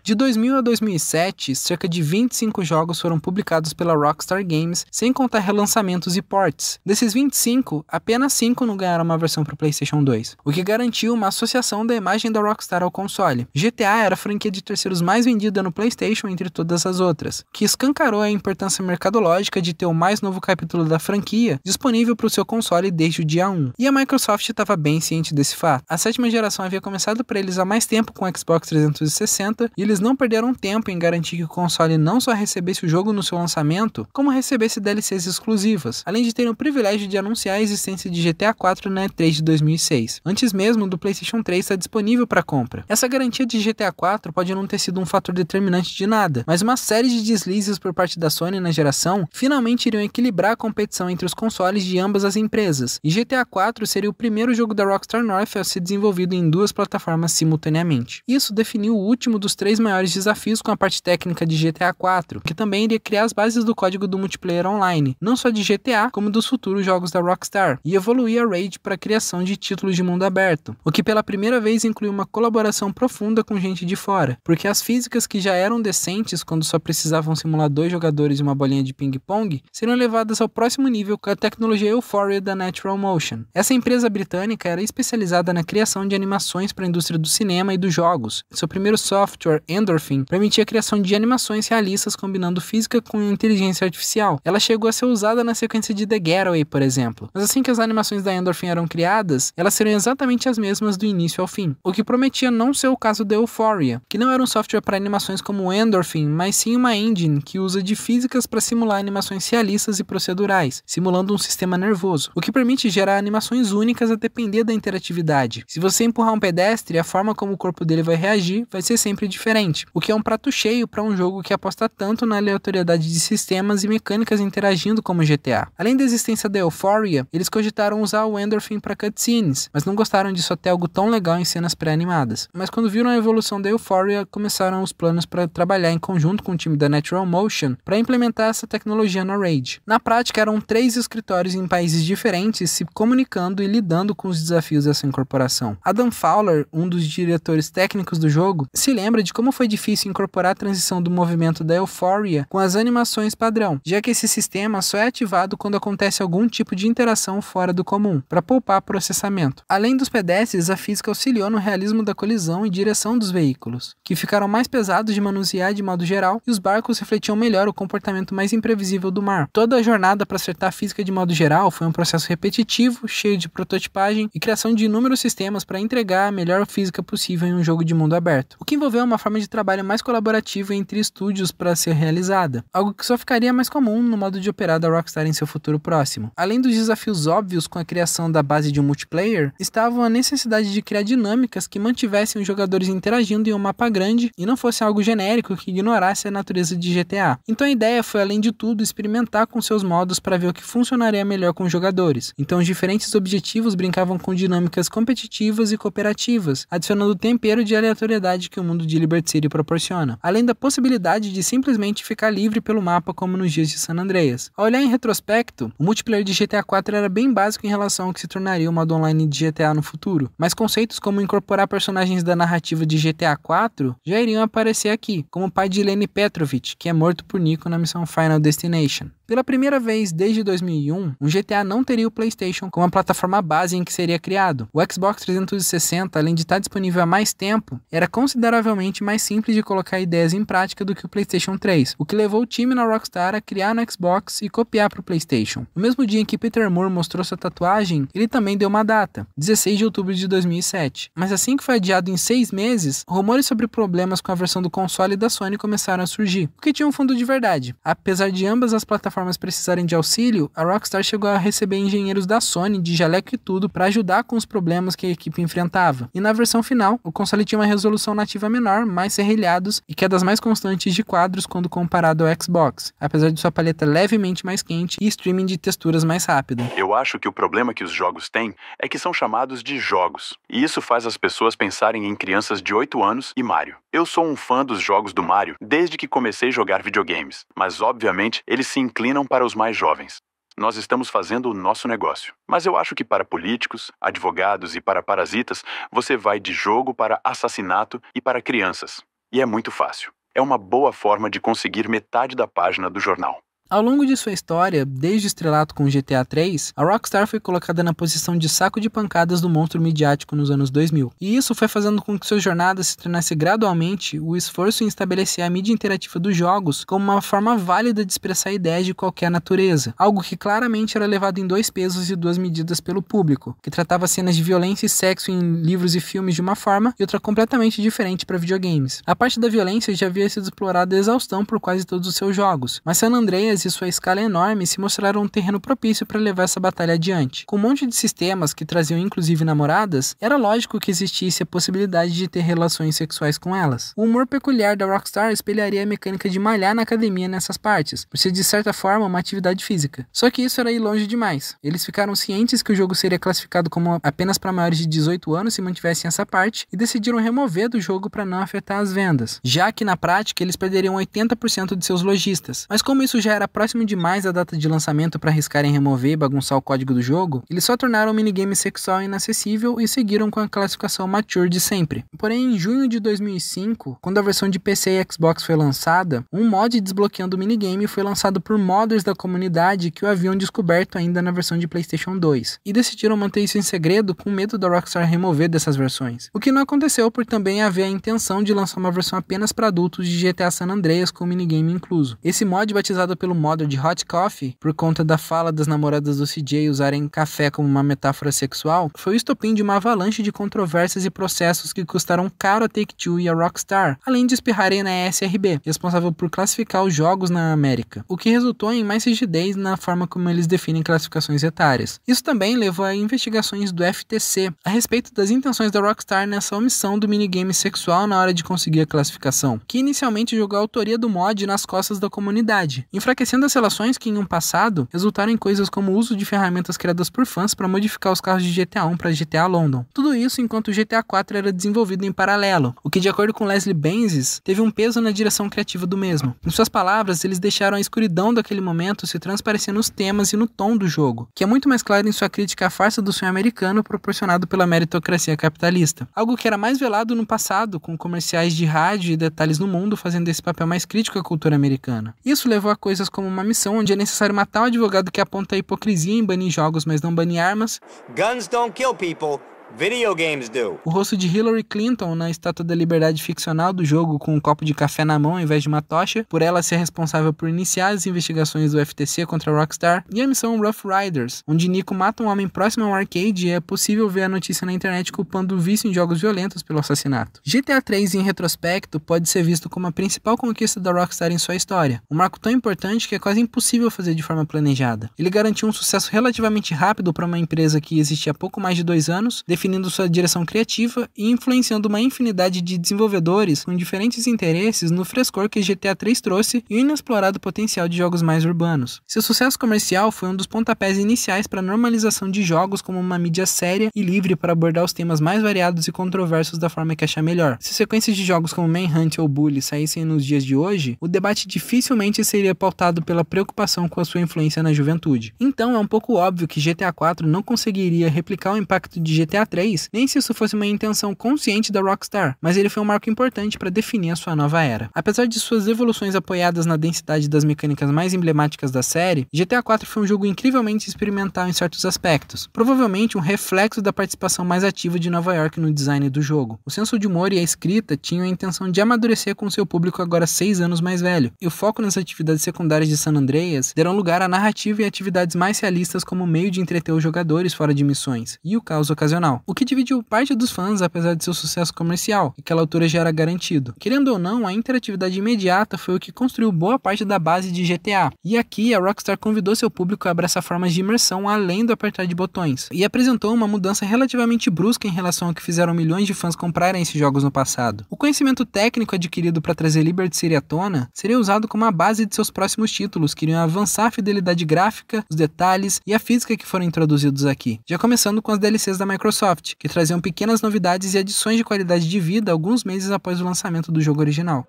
De 2000 a 2007, cerca de 25 jogos foram publicados pela Rockstar Games, sem contar relançamentos e ports. Desses 25, apenas 5 não ganharam uma versão para o PlayStation 2, o que garantiu uma associação da imagem da Rockstar ao console. GTA era a franquia de terceiros mais vendida no PlayStation entre todas as outras, que escancarou a importância mercadológica de ter o mais novo capítulo da franquia disponível para o seu console desde o dia 1. E a Microsoft estava bem ciente desse fato. A 7ª geração havia começado para eles há mais tempo com o Xbox 360 e eles não perderam tempo em garantir que o console não só recebesse o jogo no seu lançamento, como recebesse DLCs exclusivas, além de terem o privilégio de anunciar a existência de GTA 4 na E3 de 2006, antes mesmo do PlayStation 3 estar disponível para compra. Essa garantia de GTA 4 pode não ter sido um fator determinante de nada, mas uma série de deslizes por parte da Sony na geração finalmente iriam equilibrar a competição entre os consoles de ambas as empresas, e GTA 4 seria o primeiro jogo da Rockstar North a ser desenvolvido em 2 plataformas simultaneamente. Isso definiu o último dos 3 maiores desafios com a parte técnica de GTA 4, que também iria criar as bases do código do multiplayer online, não só de GTA, como dos futuros jogos da Rockstar, e evoluir a Raid para a criação de títulos de mundo aberto, o que pela primeira vez incluiu uma colaboração profunda com gente de fora, porque as físicas que já eram decentes quando só precisavam simular 2 jogadores e uma bolinha de ping-pong, seriam levadas ao próximo nível com a tecnologia Euphoria da Natural Motion. Essa empresa britânica era especializada na criação de animações para a indústria do cinema e dos jogos. Seu primeiro software, Endorphin, permitia a criação de animações realistas combinando física com inteligência artificial. Ela chegou a ser usada na sequência de The Getaway, por exemplo. Mas assim que as animações da Endorphin eram criadas, elas seriam exatamente as mesmas do início ao fim, o que prometia não ser o caso da Euphoria, que não era um software para animações como Endorphin, mas sim uma engine que usa de físicas para simular animações realistas e procedurais, simulando um sistema nervoso, o que permite gerar animações únicas a depender da interatividade. Se você empurrar um pedestre, a forma como o corpo dele vai reagir vai ser sempre diferente, o que é um prato cheio para um jogo que aposta tanto na aleatoriedade de sistemas e mecânicas interagindo como GTA. Além da existência da Euphoria, eles cogitaram usar o Endorphin para cutscenes, mas não gostaram disso até algo tão legal em cenas pré-animadas. Mas quando viram a evolução da Euphoria, começaram os planos para trabalhar em conjunto com o time da Natural Motion para implementar essa tecnologia na Raid. Na prática, eram 3 escritórios em países diferentes se comunicando e lidando com os desafios dessa incorporação. Adam Fowler, um dos diretores técnicos do jogo, se lembra de como como foi difícil incorporar a transição do movimento da Euphoria com as animações padrão, já que esse sistema só é ativado quando acontece algum tipo de interação fora do comum, para poupar processamento. Além dos pedestres, a física auxiliou no realismo da colisão e direção dos veículos, que ficaram mais pesados de manusear de modo geral, e os barcos refletiam melhor o comportamento mais imprevisível do mar. Toda a jornada para acertar a física de modo geral foi um processo repetitivo, cheio de prototipagem e criação de inúmeros sistemas para entregar a melhor física possível em um jogo de mundo aberto, o que envolveu uma forma de trabalho mais colaborativa entre estúdios para ser realizada, algo que só ficaria mais comum no modo de operar da Rockstar em seu futuro próximo. Além dos desafios óbvios com a criação da base de um multiplayer, estava a necessidade de criar dinâmicas que mantivessem os jogadores interagindo em um mapa grande e não fosse algo genérico que ignorasse a natureza de GTA. Então a ideia foi, além de tudo, experimentar com seus modos para ver o que funcionaria melhor com os jogadores. Então os diferentes objetivos brincavam com dinâmicas competitivas e cooperativas, adicionando o tempero de aleatoriedade que o mundo de Liberty City proporciona, além da possibilidade de simplesmente ficar livre pelo mapa como nos dias de San Andreas. Ao olhar em retrospecto, o multiplayer de GTA 4 era bem básico em relação ao que se tornaria o modo online de GTA no futuro, mas conceitos como incorporar personagens da narrativa de GTA 4 já iriam aparecer aqui, como o pai de Lenny Petrovich, que é morto por Nico na missão Final Destination. Pela primeira vez desde 2001, um GTA não teria o PlayStation como a plataforma base em que seria criado. O Xbox 360, além de estar disponível há mais tempo, era consideravelmente mais simples de colocar ideias em prática do que o PlayStation 3, o que levou o time na Rockstar a criar no Xbox e copiar para o PlayStation. No mesmo dia em que Peter Moore mostrou sua tatuagem, ele também deu uma data, 16 de outubro de 2007. Mas assim que foi adiado em 6 meses, rumores sobre problemas com a versão do console da Sony começaram a surgir, o que tinha um fundo de verdade. Apesar de ambas as plataformas precisarem de auxílio, a Rockstar chegou a receber engenheiros da Sony de jaleco e tudo para ajudar com os problemas que a equipe enfrentava. E na versão final, o console tinha uma resolução nativa menor, mais serrilhados e quedas mais constantes de quadros quando comparado ao Xbox, apesar de sua paleta levemente mais quente e streaming de texturas mais rápido. Eu acho que o problema que os jogos têm é que são chamados de jogos, e isso faz as pessoas pensarem em crianças de 8 anos e Mario. Eu sou um fã dos jogos do Mario desde que comecei a jogar videogames, mas obviamente eles se inclinam para os mais jovens. Nós estamos fazendo o nosso negócio. Mas eu acho que para políticos, advogados e para parasitas, você vai de jogo para assassinato e para crianças. E é muito fácil. É uma boa forma de conseguir metade da página do jornal. Ao longo de sua história, desde o estrelato com GTA 3, a Rockstar foi colocada na posição de saco de pancadas do monstro midiático nos anos 2000, e isso foi fazendo com que sua jornada se tornasse gradualmente o esforço em estabelecer a mídia interativa dos jogos como uma forma válida de expressar ideias de qualquer natureza, algo que claramente era levado em 2 pesos e 2 medidas pelo público, que tratava cenas de violência e sexo em livros e filmes de uma forma e outra completamente diferente para videogames. A parte da violência já havia sido explorada à exaustão por quase todos os seus jogos, mas San Andreas e sua escala enorme se mostraram um terreno propício para levar essa batalha adiante. Com um monte de sistemas que traziam inclusive namoradas, era lógico que existisse a possibilidade de ter relações sexuais com elas. O humor peculiar da Rockstar espelharia a mecânica de malhar na academia nessas partes, por ser de certa forma uma atividade física. Só que isso era ir longe demais. Eles ficaram cientes que o jogo seria classificado como apenas para maiores de 18 anos se mantivessem essa parte, e decidiram remover do jogo para não afetar as vendas, já que na prática eles perderiam 80% de seus lojistas. Mas como isso já era próximo demais da data de lançamento para arriscarem remover e bagunçar o código do jogo, eles só tornaram o minigame sexual inacessível e seguiram com a classificação mature de sempre. Porém, em junho de 2005, quando a versão de PC e Xbox foi lançada, um mod desbloqueando o minigame foi lançado por modders da comunidade que o haviam descoberto ainda na versão de PlayStation 2, e decidiram manter isso em segredo com medo da Rockstar remover dessas versões. O que não aconteceu por também haver a intenção de lançar uma versão apenas para adultos de GTA San Andreas com o minigame incluso. Esse mod, batizado pelo modo de Hot Coffee, por conta da fala das namoradas do CJ usarem café como uma metáfora sexual, foi o estopim de uma avalanche de controvérsias e processos que custaram caro a Take-Two e a Rockstar, além de espirrarem na ESRB, responsável por classificar os jogos na América, o que resultou em mais rigidez na forma como eles definem classificações etárias. Isso também levou a investigações do FTC a respeito das intenções da Rockstar nessa omissão do minigame sexual na hora de conseguir a classificação, que inicialmente jogou a autoria do mod nas costas da comunidade, enfraquecendo as relações que, em um passado, resultaram em coisas como o uso de ferramentas criadas por fãs para modificar os carros de GTA 1 para GTA London. Tudo Tudo isso enquanto o GTA 4 era desenvolvido em paralelo, o que, de acordo com Leslie Benzies, teve um peso na direção criativa do mesmo. Em suas palavras, eles deixaram a escuridão daquele momento se transparecer nos temas e no tom do jogo, que é muito mais claro em sua crítica à farsa do sonho americano proporcionado pela meritocracia capitalista. Algo que era mais velado no passado, com comerciais de rádio e detalhes no mundo fazendo esse papel mais crítico à cultura americana. Isso levou a coisas como uma missão onde é necessário matar o advogado que aponta a hipocrisia em banir jogos, mas não banir armas. Guns don't kill people. Video games do. O rosto de Hillary Clinton na Estátua da Liberdade ficcional do jogo com um copo de café na mão ao invés de uma tocha, por ela ser responsável por iniciar as investigações do FTC contra a Rockstar, e a missão Rough Riders, onde Nico mata um homem próximo ao arcade e é possível ver a notícia na internet culpando o vício em jogos violentos pelo assassinato. GTA 3, em retrospecto, pode ser visto como a principal conquista da Rockstar em sua história, um marco tão importante que é quase impossível fazer de forma planejada. Ele garantiu um sucesso relativamente rápido para uma empresa que existia há pouco mais de 2 anos, definindo sua direção criativa e influenciando uma infinidade de desenvolvedores com diferentes interesses no frescor que GTA 3 trouxe e o inexplorado potencial de jogos mais urbanos. Seu sucesso comercial foi um dos pontapés iniciais para a normalização de jogos como uma mídia séria e livre para abordar os temas mais variados e controversos da forma que achar melhor. Se sequências de jogos como Manhunt ou Bully saíssem nos dias de hoje, o debate dificilmente seria pautado pela preocupação com a sua influência na juventude. Então é um pouco óbvio que GTA 4 não conseguiria replicar o impacto de GTA 3, nem se isso fosse uma intenção consciente da Rockstar, mas ele foi um marco importante para definir a sua nova era. Apesar de suas evoluções apoiadas na densidade das mecânicas mais emblemáticas da série, GTA 4 foi um jogo incrivelmente experimental em certos aspectos, provavelmente um reflexo da participação mais ativa de Nova York no design do jogo. O senso de humor e a escrita tinham a intenção de amadurecer com seu público agora 6 anos mais velho, e o foco nas atividades secundárias de San Andreas deram lugar à narrativa e atividades mais realistas como meio de entreter os jogadores fora de missões, e o caos ocasional. O que dividiu parte dos fãs, apesar de seu sucesso comercial, que aquela altura já era garantido. Querendo ou não, a interatividade imediata foi o que construiu boa parte da base de GTA. E aqui, a Rockstar convidou seu público a abraçar formas de imersão além do apertar de botões, e apresentou uma mudança relativamente brusca em relação ao que fizeram milhões de fãs comprarem esses jogos no passado. O conhecimento técnico adquirido para trazer Liberty City à tona seria usado como a base de seus próximos títulos, que iriam avançar a fidelidade gráfica, os detalhes e a física que foram introduzidos aqui. Já começando com as DLCs da Microsoft, que traziam pequenas novidades e adições de qualidade de vida alguns meses após o lançamento do jogo original.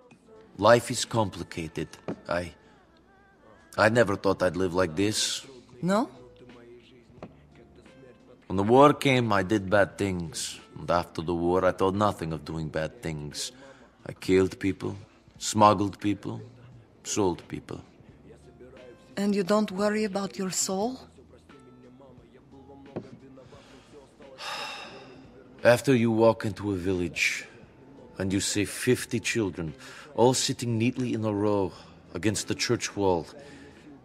Life is complicated. I never thought I'd live like this. No? When the war came, I did bad things. And after the war, I thought nothing of doing bad things. I killed people, smuggled people, sold people. And you don't worry about your soul? After you walk into a village and you see 50 children, all sitting neatly in a row against the church wall,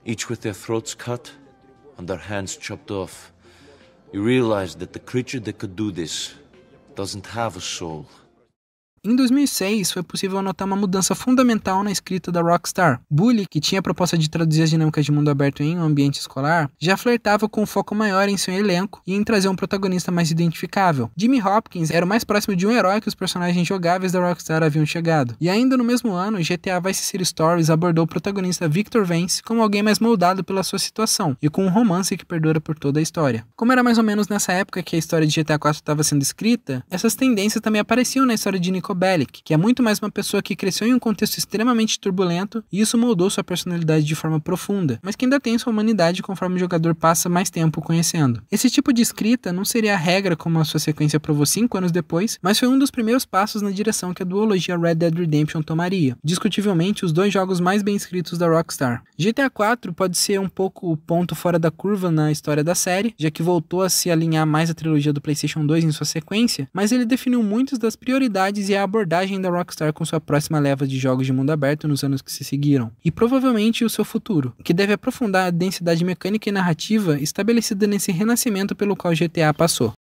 each with their throats cut and their hands chopped off, you realize that the creature that could do this doesn't have a soul. Em 2006, foi possível notar uma mudança fundamental na escrita da Rockstar. Bully, que tinha a proposta de traduzir as dinâmicas de mundo aberto em um ambiente escolar, já flertava com um foco maior em seu elenco e em trazer um protagonista mais identificável. Jimmy Hopkins era o mais próximo de um herói que os personagens jogáveis da Rockstar haviam chegado. E ainda no mesmo ano, GTA Vice City Stories abordou o protagonista Victor Vance como alguém mais moldado pela sua situação e com um romance que perdura por toda a história. Como era mais ou menos nessa época que a história de GTA 4 estava sendo escrita, essas tendências também apareciam na história de Nico, que é muito mais uma pessoa que cresceu em um contexto extremamente turbulento, e isso moldou sua personalidade de forma profunda, mas que ainda tem sua humanidade conforme o jogador passa mais tempo conhecendo. Esse tipo de escrita não seria a regra como a sua sequência provou 5 anos depois, mas foi um dos primeiros passos na direção que a duologia Red Dead Redemption tomaria, discutivelmente os 2 jogos mais bem escritos da Rockstar. GTA 4 pode ser um pouco o ponto fora da curva na história da série, já que voltou a se alinhar mais à trilogia do PlayStation 2 em sua sequência, mas ele definiu muitas das prioridades e a abordagem da Rockstar com sua próxima leva de jogos de mundo aberto nos anos que se seguiram, e provavelmente o seu futuro, que deve aprofundar a densidade mecânica e narrativa estabelecida nesse renascimento pelo qual GTA passou.